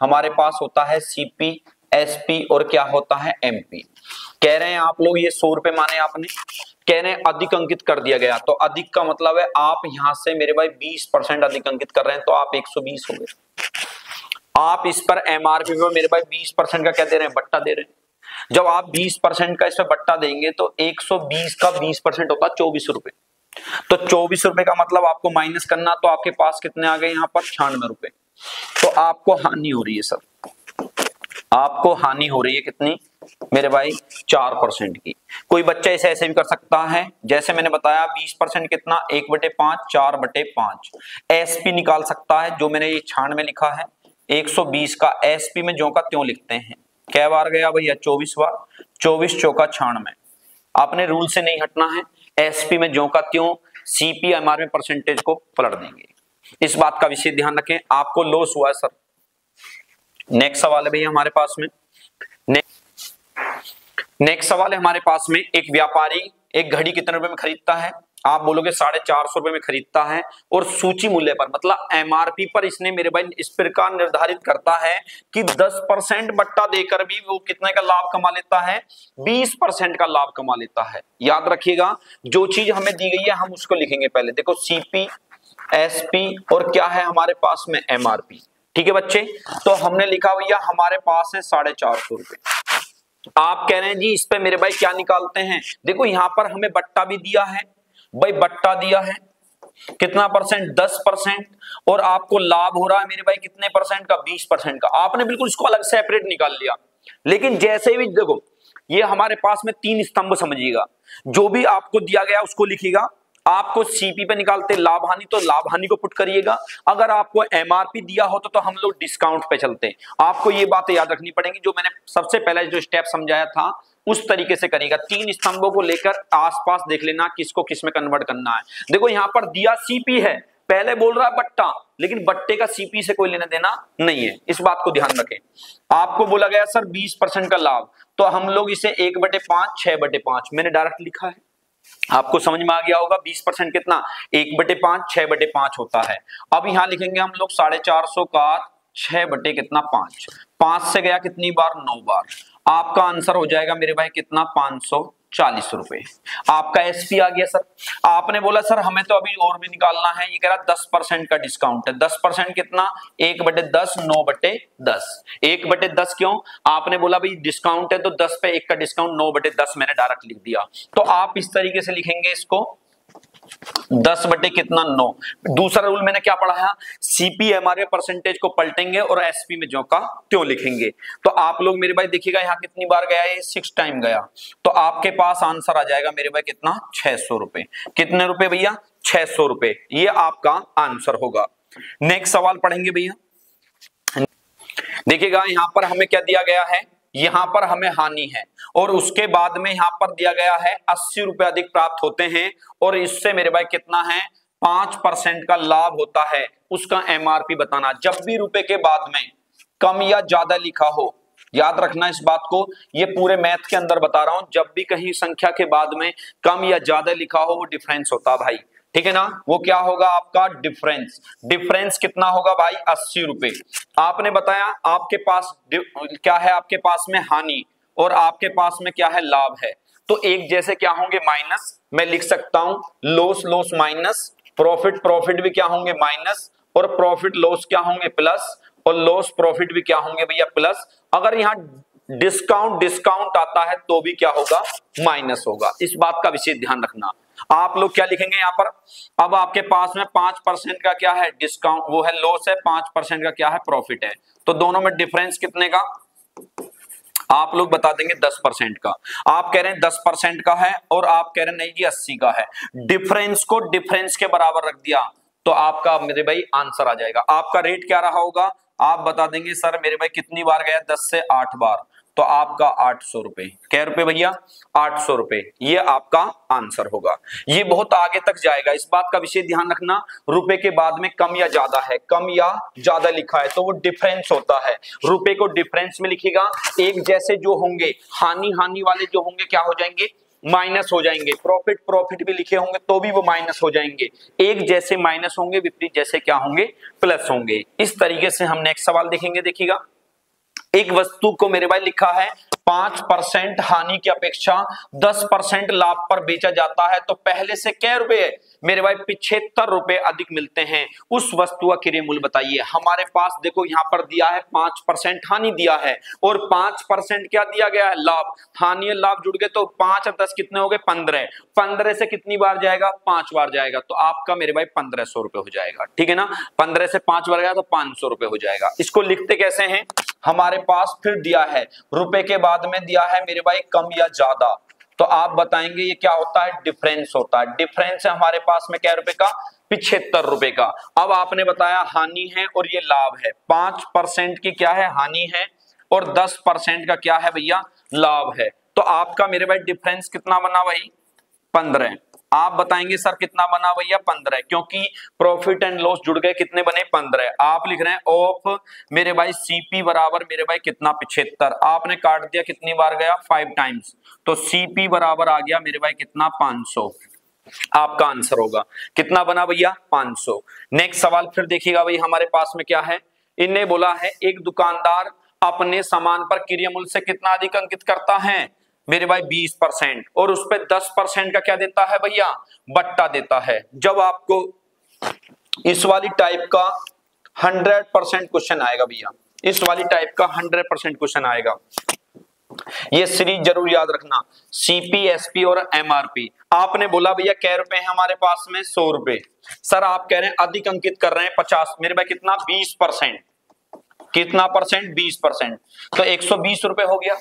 हमारे पास होता है सीपी, एसपी और क्या होता है एमपी। कह रहे हैं आप लोग ये 100 रुपए माने आपने, कह रहे हैं अधिक अंकित कर दिया गया, तो अधिक का मतलब है आप यहाँ से मेरे भाई 20% अधिक अंकित कर रहे हैं, तो आप 120 हो गए। आप इस पर एमआरपी पर मेरे भाई 20% का क्या दे रहे हैं बट्टा दे रहे हैं। जब आप 20% का इस पर बट्टा देंगे तो 120 का 20% होता 24 रुपए, तो 24 रुपए का मतलब आपको माइनस करना, तो आपके पास कितने आ गए यहाँ पर 96 रुपए। तो आपको हानि हो रही है सर, आपको हानि हो रही है कितनी मेरे भाई 4% की। कोई बच्चा इसे ऐसे भी कर सकता है, जैसे मैंने बताया 20% कितना 1 बटे 5, 4 बटे 5। एसपी निकाल सकता है, जो मैंने ये 96 लिखा है 120 का एसपी में जो का त्यों लिखते हैं। क्या बार गया भैया 24 बार, 24 चौका 96। आपने रूल से नहीं हटना है, एसपी में जो का त्यों, सीपी एमआरपी में परसेंटेज को पलट देंगे। इस बात का विशेष ध्यान रखें, आपको लॉस हुआ है सर। नेक्स्ट सवाल है भैया हमारे पास में, नेक्स्ट सवाल है हमारे पास में एक व्यापारी एक घड़ी कितने रुपए में खरीदता है। आप बोलोगे 450 रुपए में खरीदता है, और सूची मूल्य पर मतलब एमआरपी पर इसने मेरे भाई इस प्रकार निर्धारित करता है कि 10% बट्टा देकर भी वो कितने का लाभ कमा लेता है 20% का लाभ कमा लेता है। याद रखिएगा जो चीज हमें दी गई है हम उसको लिखेंगे पहले, देखो सीपी, एसपी और क्या है हमारे पास में एमआरपी, ठीक है बच्चे। तो हमने लिखा भैया हमारे पास है 450 रुपए। आप कह रहे हैं जी इस पे मेरे भाई क्या निकालते हैं, देखो यहाँ पर हमें बट्टा भी दिया है भाई, बट्टा दिया है कितना परसेंट, 10%, और आपको लाभ हो रहा है मेरे भाई कितने परसेंट का, 20% का। आपने बिल्कुल इसको अलग सेपरेट निकाल लिया। लेकिन जैसे भी देखो ये हमारे पास में तीन स्तंभ समझिएगा, जो भी आपको दिया गया उसको लिखिएगा। आपको सीपी पे निकालते लाभ हानि, तो लाभ हानि को पुट करिएगा। अगर आपको एमआरपी दिया होता तो हम लोग डिस्काउंट पे चलते हैं। आपको ये बातें याद रखनी पड़ेंगी जो मैंने सबसे पहला जो स्टेप समझाया था उस तरीके से करेगा। तीन स्तंभों को लेकर आसपास देख लेना किसको किस में कन्वर्ट करना है। देखो यहाँ पर दिया सीपी है, पहले बोल रहा है बट्टा, लेकिन बट्टे का सीपी से कोई लेना देना नहीं है, इस बात को ध्यान रखें। आपको बोला गया सर 20% का लाभ, तो हम लोग इसे 1/5 6/5 मैंने डायरेक्ट लिखा है, आपको समझ में आ गया होगा। 20% कितना, 1/5 6/5 होता है। अब यहाँ लिखेंगे हम लोग 450 का 6 बटे कितना 5, 5 से गया कितनी बार, 9 बार। आपका आंसर हो जाएगा मेरे भाई कितना, 540 रुपए। आपका एसपी आ गया। सर आपने बोला सर हमें तो अभी और भी निकालना है, ये कह रहा 10% का डिस्काउंट है। 10% कितना, 1/10 9/10। 1/10 क्यों, आपने बोला भाई डिस्काउंट है तो 10 पे 1 का डिस्काउंट 9/10 मैंने डायरेक्ट लिख दिया। तो आप इस तरीके से लिखेंगे इसको 10 बटे कितना 9। दूसरा रूल मैंने क्या पढ़ाया, सीपी एमआरए परसेंटेज को पलटेंगे और एसपी में जो का त्यों लिखेंगे। तो आप लोग मेरे भाई देखिएगा यहाँ कितनी बार गया है, 6 टाइम गया, तो आपके पास आंसर आ जाएगा मेरे भाई कितना, 600 रुपए। कितने रुपए भैया, 600 रुपए। ये आपका आंसर होगा। नेक्स्ट सवाल पढ़ेंगे भैया। देखिएगा यहाँ पर हमें क्या दिया गया है, यहाँ पर हमें हानि है और उसके बाद में यहाँ पर दिया गया है 80 रुपए अधिक प्राप्त होते हैं और इससे मेरे भाई कितना है, 5% का लाभ होता है। उसका एमआरपी बताना, जब भी रुपए के बाद में कम या ज्यादा लिखा हो याद रखना इस बात को, ये पूरे मैथ के अंदर बता रहा हूं, जब भी कहीं संख्या के बाद में कम या ज्यादा लिखा हो वो डिफरेंस होता है भाई, ठीक है ना। वो क्या होगा आपका डिफरेंस। डिफरेंस कितना होगा भाई, 80 रुपए। आपने बताया आपके पास क्या है, आपके पास में हानि और आपके पास में क्या है, लाभ है। तो एक जैसे क्या होंगे, माइनस। मैं लिख सकता हूं loss loss minus, profit profit भी क्या होंगे माइनस, और प्रॉफिट लॉस क्या होंगे प्लस, और लॉस प्रॉफिट भी क्या होंगे भैया प्लस। अगर यहाँ डिस्काउंट डिस्काउंट आता है तो भी क्या होगा, माइनस होगा। इस बात का विशेष ध्यान रखना। आप लोग क्या लिखेंगे यहाँ पर, अब आपके पास में 5% का क्या है, डिस्काउंट वो है लॉस है, 5% का क्या है, प्रॉफिट है। तो दोनों में डिफरेंस कितने का आप लोग बता देंगे, 10% का। आप कह रहे हैं 10% का है और आप कह रहे हैं नहीं जी 80 का है। डिफरेंस को डिफरेंस के बराबर रख दिया तो आपका मेरे भाई आंसर आ जाएगा। आपका रेट क्या रहा होगा आप बता देंगे, सर मेरे भाई कितनी बार गया, 10 से 8 बार, तो आपका 800 रुपए। क्या रुपए भैया, 800 रुपए। ये आपका आंसर होगा। ये बहुत आगे तक जाएगा, इस बात का विशेष ध्यान रखना। रुपए के बाद में कम या ज्यादा है, कम या ज्यादा लिखा है तो वो डिफरेंस होता है। रुपए को डिफरेंस में लिखेगा। एक जैसे जो होंगे, हानि हानि वाले जो होंगे क्या हो जाएंगे, माइनस हो जाएंगे। प्रॉफिट प्रॉफिट भी लिखे होंगे तो भी वो माइनस हो जाएंगे। एक जैसे माइनस होंगे, विपरीत जैसे क्या होंगे, प्लस होंगे। इस तरीके से हम नेक्स्ट सवाल देखेंगे। देखिएगा एक वस्तु को मेरे भाई लिखा है 5% हानि की अपेक्षा 10% लाभ पर बेचा जाता है, तो पहले से क्या रुपए है मेरे भाई, 75 रुपए अधिक मिलते हैं। उस वस्तु का क्रय मूल्य बताइए। हमारे पास देखो यहाँ पर दिया है 5% हानि दिया है और 5% क्या दिया गया है, लाभ। हानि और लाभ जुड़ गए तो 5 और 10 कितने हो गए, 15। 15 से कितनी बार जाएगा, 5 बार जाएगा, तो आपका मेरे भाई 1500 रुपए हो जाएगा, ठीक है ना। 15 से 5 बार गया तो 500 रुपए हो जाएगा। इसको लिखते कैसे हैं, हमारे पास फिर दिया है रुपए के बाद में दिया है मेरे भाई कम या ज्यादा, तो आप बताएंगे ये क्या होता है, डिफरेंस होता है। डिफरेंस है हमारे पास में क्या रुपए का, 75 रुपए का। अब आपने बताया हानि है और ये लाभ है। 5% की क्या है, हानि है और 10% का क्या है भैया, लाभ है। तो आपका मेरे भाई डिफरेंस कितना बना भाई, 15। आप बताएंगे सर कितना बना भैया, 15, क्योंकि प्रॉफिट एंड लॉस जुड़ गए, कितने बने 15। आप लिख रहे हैं ऑफ मेरे भाई सीपी बराबर मेरे भाई कितना, 75। आपने काट दिया, कितनी बार गया, 5 टाइम्स, तो सीपी बराबर आ गया मेरे भाई कितना, 500। आपका आंसर होगा कितना बना भैया, 500। नेक्स्ट सवाल फिर देखिएगा भाई, हमारे पास में क्या है, इनने बोला है एक दुकानदार अपने सामान पर क्रय मूल्य से कितना अधिक अंकित करता है मेरे भाई, 20%, और उस पर 10% का क्या देता है भैया, बट्टा देता है। जब आपको इस वाली टाइप का 100% क्वेश्चन आएगा भैया, इस वाली टाइप का 100% क्वेश्चन आएगा, ये सीरीज जरूर याद रखना, सीपी एसपी और एमआरपी। आपने बोला भैया कै रुपए है हमारे पास में, 100 रुपए। सर आप कह रहे हैं अधिक अंकित कर रहे हैं 50, मेरे भाई कितना 20%, कितना परसेंट 20%, तो 120 रुपए हो गया।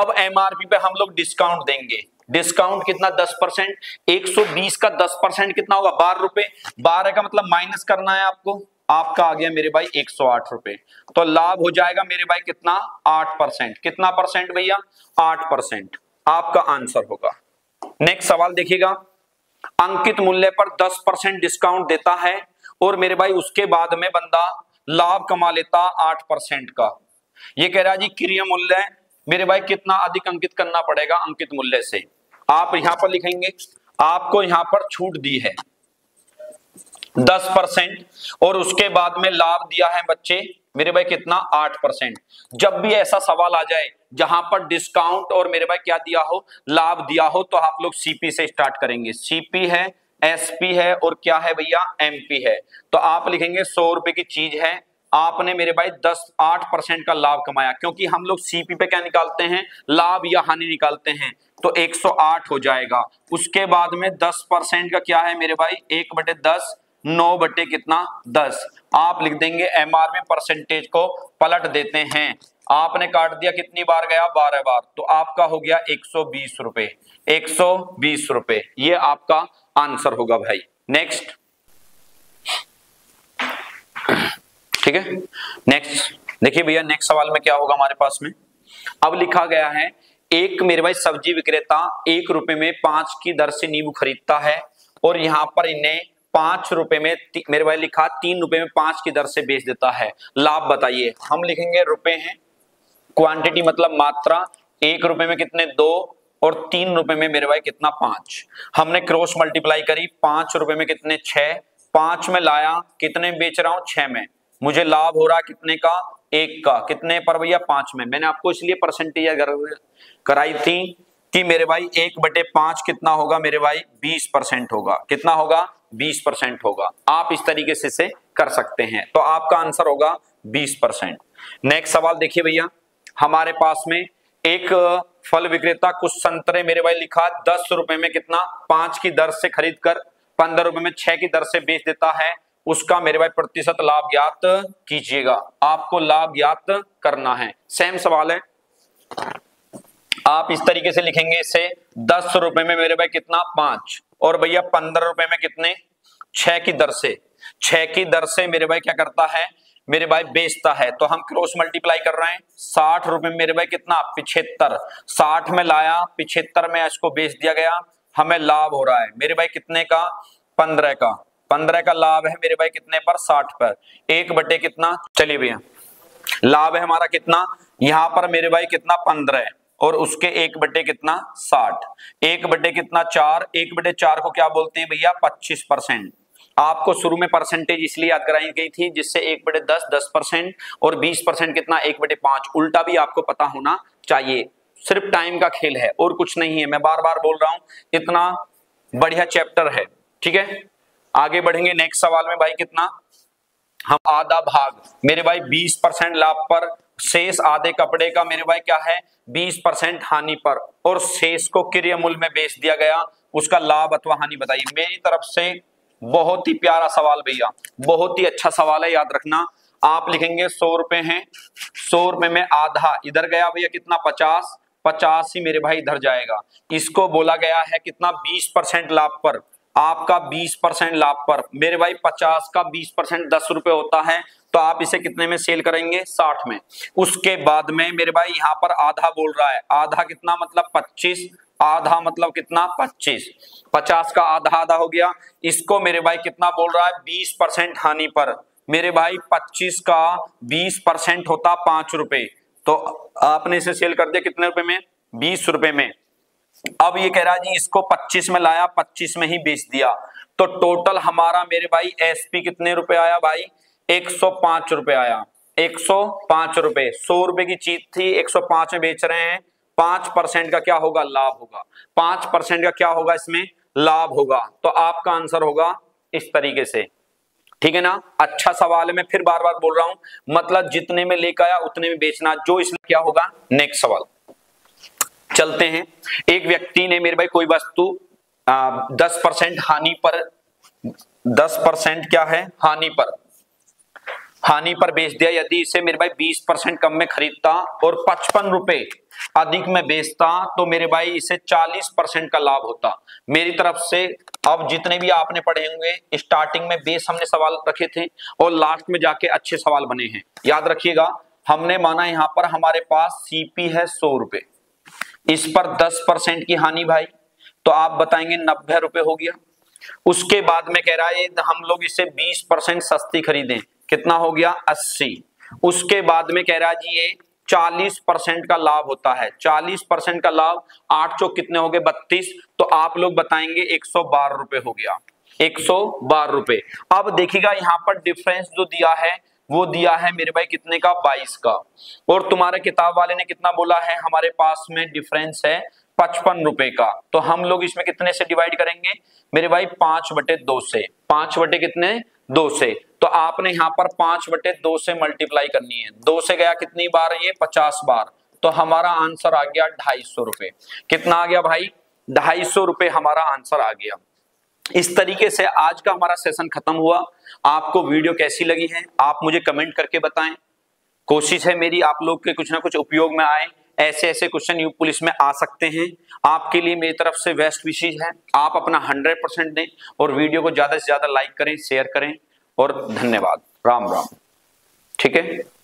अब एमआरपी पे हम लोग डिस्काउंट देंगे, डिस्काउंट कितना 10%, 120 का 10% कितना होगा 12 रुपए, 12 का मतलब माइनस करना है आपको, आपका आ गया मेरे भाई 108 रुपए। तो लाभ हो जाएगा मेरे भाई कितना 8%, कितना परसेंट भैया 8% आपका आंसर होगा। नेक्स्ट सवाल देखिएगा, अंकित मूल्य पर 10% डिस्काउंट देता है और मेरे भाई उसके बाद में बंदा लाभ कमा लेता 8% का। ये कह रहा जी क्रिय मूल्य मेरे भाई कितना अधिक अंकित करना पड़ेगा अंकित मूल्य से। आप यहां पर लिखेंगे, आपको यहां पर छूट दी है 10% और उसके बाद में लाभ दिया है बच्चे मेरे भाई कितना 8%। जब भी ऐसा सवाल आ जाए जहां पर डिस्काउंट और मेरे भाई क्या दिया हो, लाभ दिया हो, तो आप लोग सीपी से स्टार्ट करेंगे। सीपी है, एसपी है और क्या है भैया एमपी है। तो आप लिखेंगे 100 रुपए की चीज है, आपने मेरे भाई 8% का लाभ कमाया, क्योंकि हम लोग सीपी पे क्या निकालते हैं, लाभ या हानि निकालते हैं। तो 108 हो जाएगा। उसके बाद में 10% का क्या है मेरे भाई 1/10, 9/ कितना 10। आप लिख देंगे एमआरपी परसेंटेज को पलट देते हैं, आपने काट दिया, कितनी बार गया 12 बार, तो आपका हो गया 120 रुपए, 120 रुपए ये आपका आंसर होगा भाई। नेक्स्ट, ठीक है, नेक्स्ट देखिए भैया, नेक्स्ट सवाल में क्या होगा हमारे पास में। अब लिखा गया है एक मेरे भाई सब्जी विक्रेता 1 रुपए में 5 की दर से नींबू खरीदता है और यहाँ पर इन्हें 5 रुपए में मेरे भाई लिखा 3 रुपए में 5 की दर से बेच देता है। लाभ बताइए, हम लिखेंगे रुपए हैं, क्वांटिटी मतलब मात्रा, 1 रुपए में कितने 2 और 3 रुपए में मेरे भाई कितना 5। हमने क्रॉस मल्टीप्लाई करी, 5 रुपए में कितने 6, 5 में लाया, कितने बेच रहा हूं 6 में, मुझे लाभ हो रहा कितने का 1 का, कितने पर भैया 5 में। मैंने आपको इसलिए परसेंटेज कराई थी कि मेरे भाई 1/5 कितना होगा मेरे भाई 20% होगा, कितना होगा 20% होगा। आप इस तरीके से कर सकते हैं, तो आपका आंसर होगा 20%। नेक्स्ट सवाल देखिए भैया, हमारे पास में एक फल विक्रेता कुछ संतरे मेरे भाई लिखा 10 रुपए में कितना 5 की दर से खरीद कर 15 रुपए में 6 की दर से बेच देता है, उसका मेरे भाई प्रतिशत लाभ ज्ञात कीजिएगा। आपको लाभ ज्ञात करना है, सेम सवाल है, आप इस तरीके से लिखेंगे इसे 10 रुपए में मेरे भाई कितना 5 और भैया 15 रुपए में कितने 6 की दर से, 6 की दर से मेरे भाई क्या करता है मेरे भाई बेचता है। तो हम क्रॉस मल्टीप्लाई कर रहे हैं, 60 रुपए में मेरे भाई कितना 75, 60 में लाया 75 में इसको बेच दिया गया, हमें लाभ हो रहा है मेरे भाई कितने का 15 का, 15 का लाभ है मेरे भाई कितने पर 60 पर, 1/ कितना, चलिए भैया लाभ है हमारा कितना यहाँ पर मेरे भाई कितना 15 और उसके 1/ कितना 60, 1/ कितना 4, 1/4 को क्या बोलते हैं भैया 25%। आपको शुरू में परसेंटेज इसलिए याद कराई गई थी जिससे 1/10 10% और 20% कितना 1/5, उल्टा भी आपको पता होना चाहिए। सिर्फ टाइम का खेल है और कुछ नहीं है, मैं बार बार बोल रहा हूँ, इतना बढ़िया चैप्टर है। ठीक है, आगे बढ़ेंगे नेक्स्ट सवाल में भाई, कितना हम आधा भाग मेरे भाई 20% लाभ पर, शेष आधे कपड़े का मेरे भाई क्या है 20% हानि पर और शेष को क्रय मूल्य में बेच दिया गया, उसका लाभ अथवा हानि बताइए। मेरी तरफ से बहुत ही प्यारा सवाल भैया, बहुत ही अच्छा सवाल है, याद रखना। आप लिखेंगे 100 रुपए हैं, 100 रुपए में आधा इधर गया भैया कितना 50, 50 ही मेरे भाई इधर जाएगा। इसको बोला गया है कितना 20% लाभ पर, आपका 20% लाभ पर मेरे भाई 50 का 20% 10 रुपए होता है, तो आप इसे कितने में सेल करेंगे 60 में। उसके बाद में मेरे भाई यहाँ पर आधा बोल रहा है, आधा कितना मतलब 25, आधा मतलब कितना 25, 50 का आधा आधा हो गया। इसको मेरे भाई कितना बोल रहा है 20% हानि पर, मेरे भाई 25 का 20% होता 5 रुपए, तो आपने इसे सेल कर दिया कितने रुपए में 20 रुपए में। अब ये कह रहा जी इसको 25 में लाया 25 में ही बेच दिया, तो टोटल हमारा मेरे भाई एसपी कितने रुपए आया भाई 105 रुपए आया, 105 रुपए। 100 रुपए की चीज थी, 105 में बेच रहे हैं, 5% का क्या होगा लाभ होगा, 5% का क्या होगा इसमें लाभ होगा, तो आपका आंसर होगा इस तरीके से। ठीक है ना, अच्छा सवाल है, मैं फिर बार बार बोल रहा हूं, मतलब जितने में लेकर आया उतने में बेचना, जो इसमें क्या होगा। नेक्स्ट सवाल चलते हैं। एक व्यक्ति ने मेरे भाई कोई वस्तु 10% हानि पर 10% क्या है हानि पर बेच दिया, यदि इसे मेरे भाई 20% कम में खरीदता और 55 रुपए अधिक में बेचता तो मेरे भाई इसे 40% का लाभ होता। मेरी तरफ से अब जितने भी आपने पढ़े होंगे, स्टार्टिंग में बेस हमने सवाल रखे थे और लास्ट में जाके अच्छे सवाल बने हैं, याद रखिएगा। हमने माना यहाँ पर हमारे पास सीपी है 100 रुपए, इस पर 10% की हानि भाई तो आप बताएंगे 90 रुपए हो गया। उसके बाद में कह रहा है हम लोग इसे 20% सस्ती खरीदें, कितना हो गया 80। उसके बाद में कह रहा है जी ये 40% का लाभ होता है, 40% का लाभ 8 चौक कितने हो गए 32, तो आप लोग बताएंगे 112 रुपए हो गया, 112 रुपए। अब देखिएगा यहाँ पर डिफरेंस जो दिया है वो दिया है मेरे भाई कितने का 22 का, और तुम्हारे किताब वाले ने कितना बोला है हमारे पास में डिफरेंस है 55 रुपए का, तो हम लोग इसमें कितने से डिवाइड करेंगे मेरे भाई 5/2 से, 5 बटे कितने 2 से, तो आपने यहाँ पर 5/2 से मल्टीप्लाई करनी है। 2 से गया कितनी बार ये 50 बार, तो हमारा आंसर आ गया 250 रुपए। कितना आ गया भाई 250 रुपए हमारा आंसर आ गया। इस तरीके से आज का हमारा सेशन खत्म हुआ। आपको वीडियो कैसी लगी है आप मुझे कमेंट करके बताएं। कोशिश है मेरी आप लोग के कुछ ना कुछ उपयोग में आए, ऐसे ऐसे क्वेश्चन यूपी पुलिस में आ सकते हैं। आपके लिए मेरी तरफ से बेस्ट विशेष है, आप अपना 100% दें और वीडियो को ज़्यादा से ज़्यादा लाइक करें, शेयर करें और धन्यवाद। राम राम, ठीक है।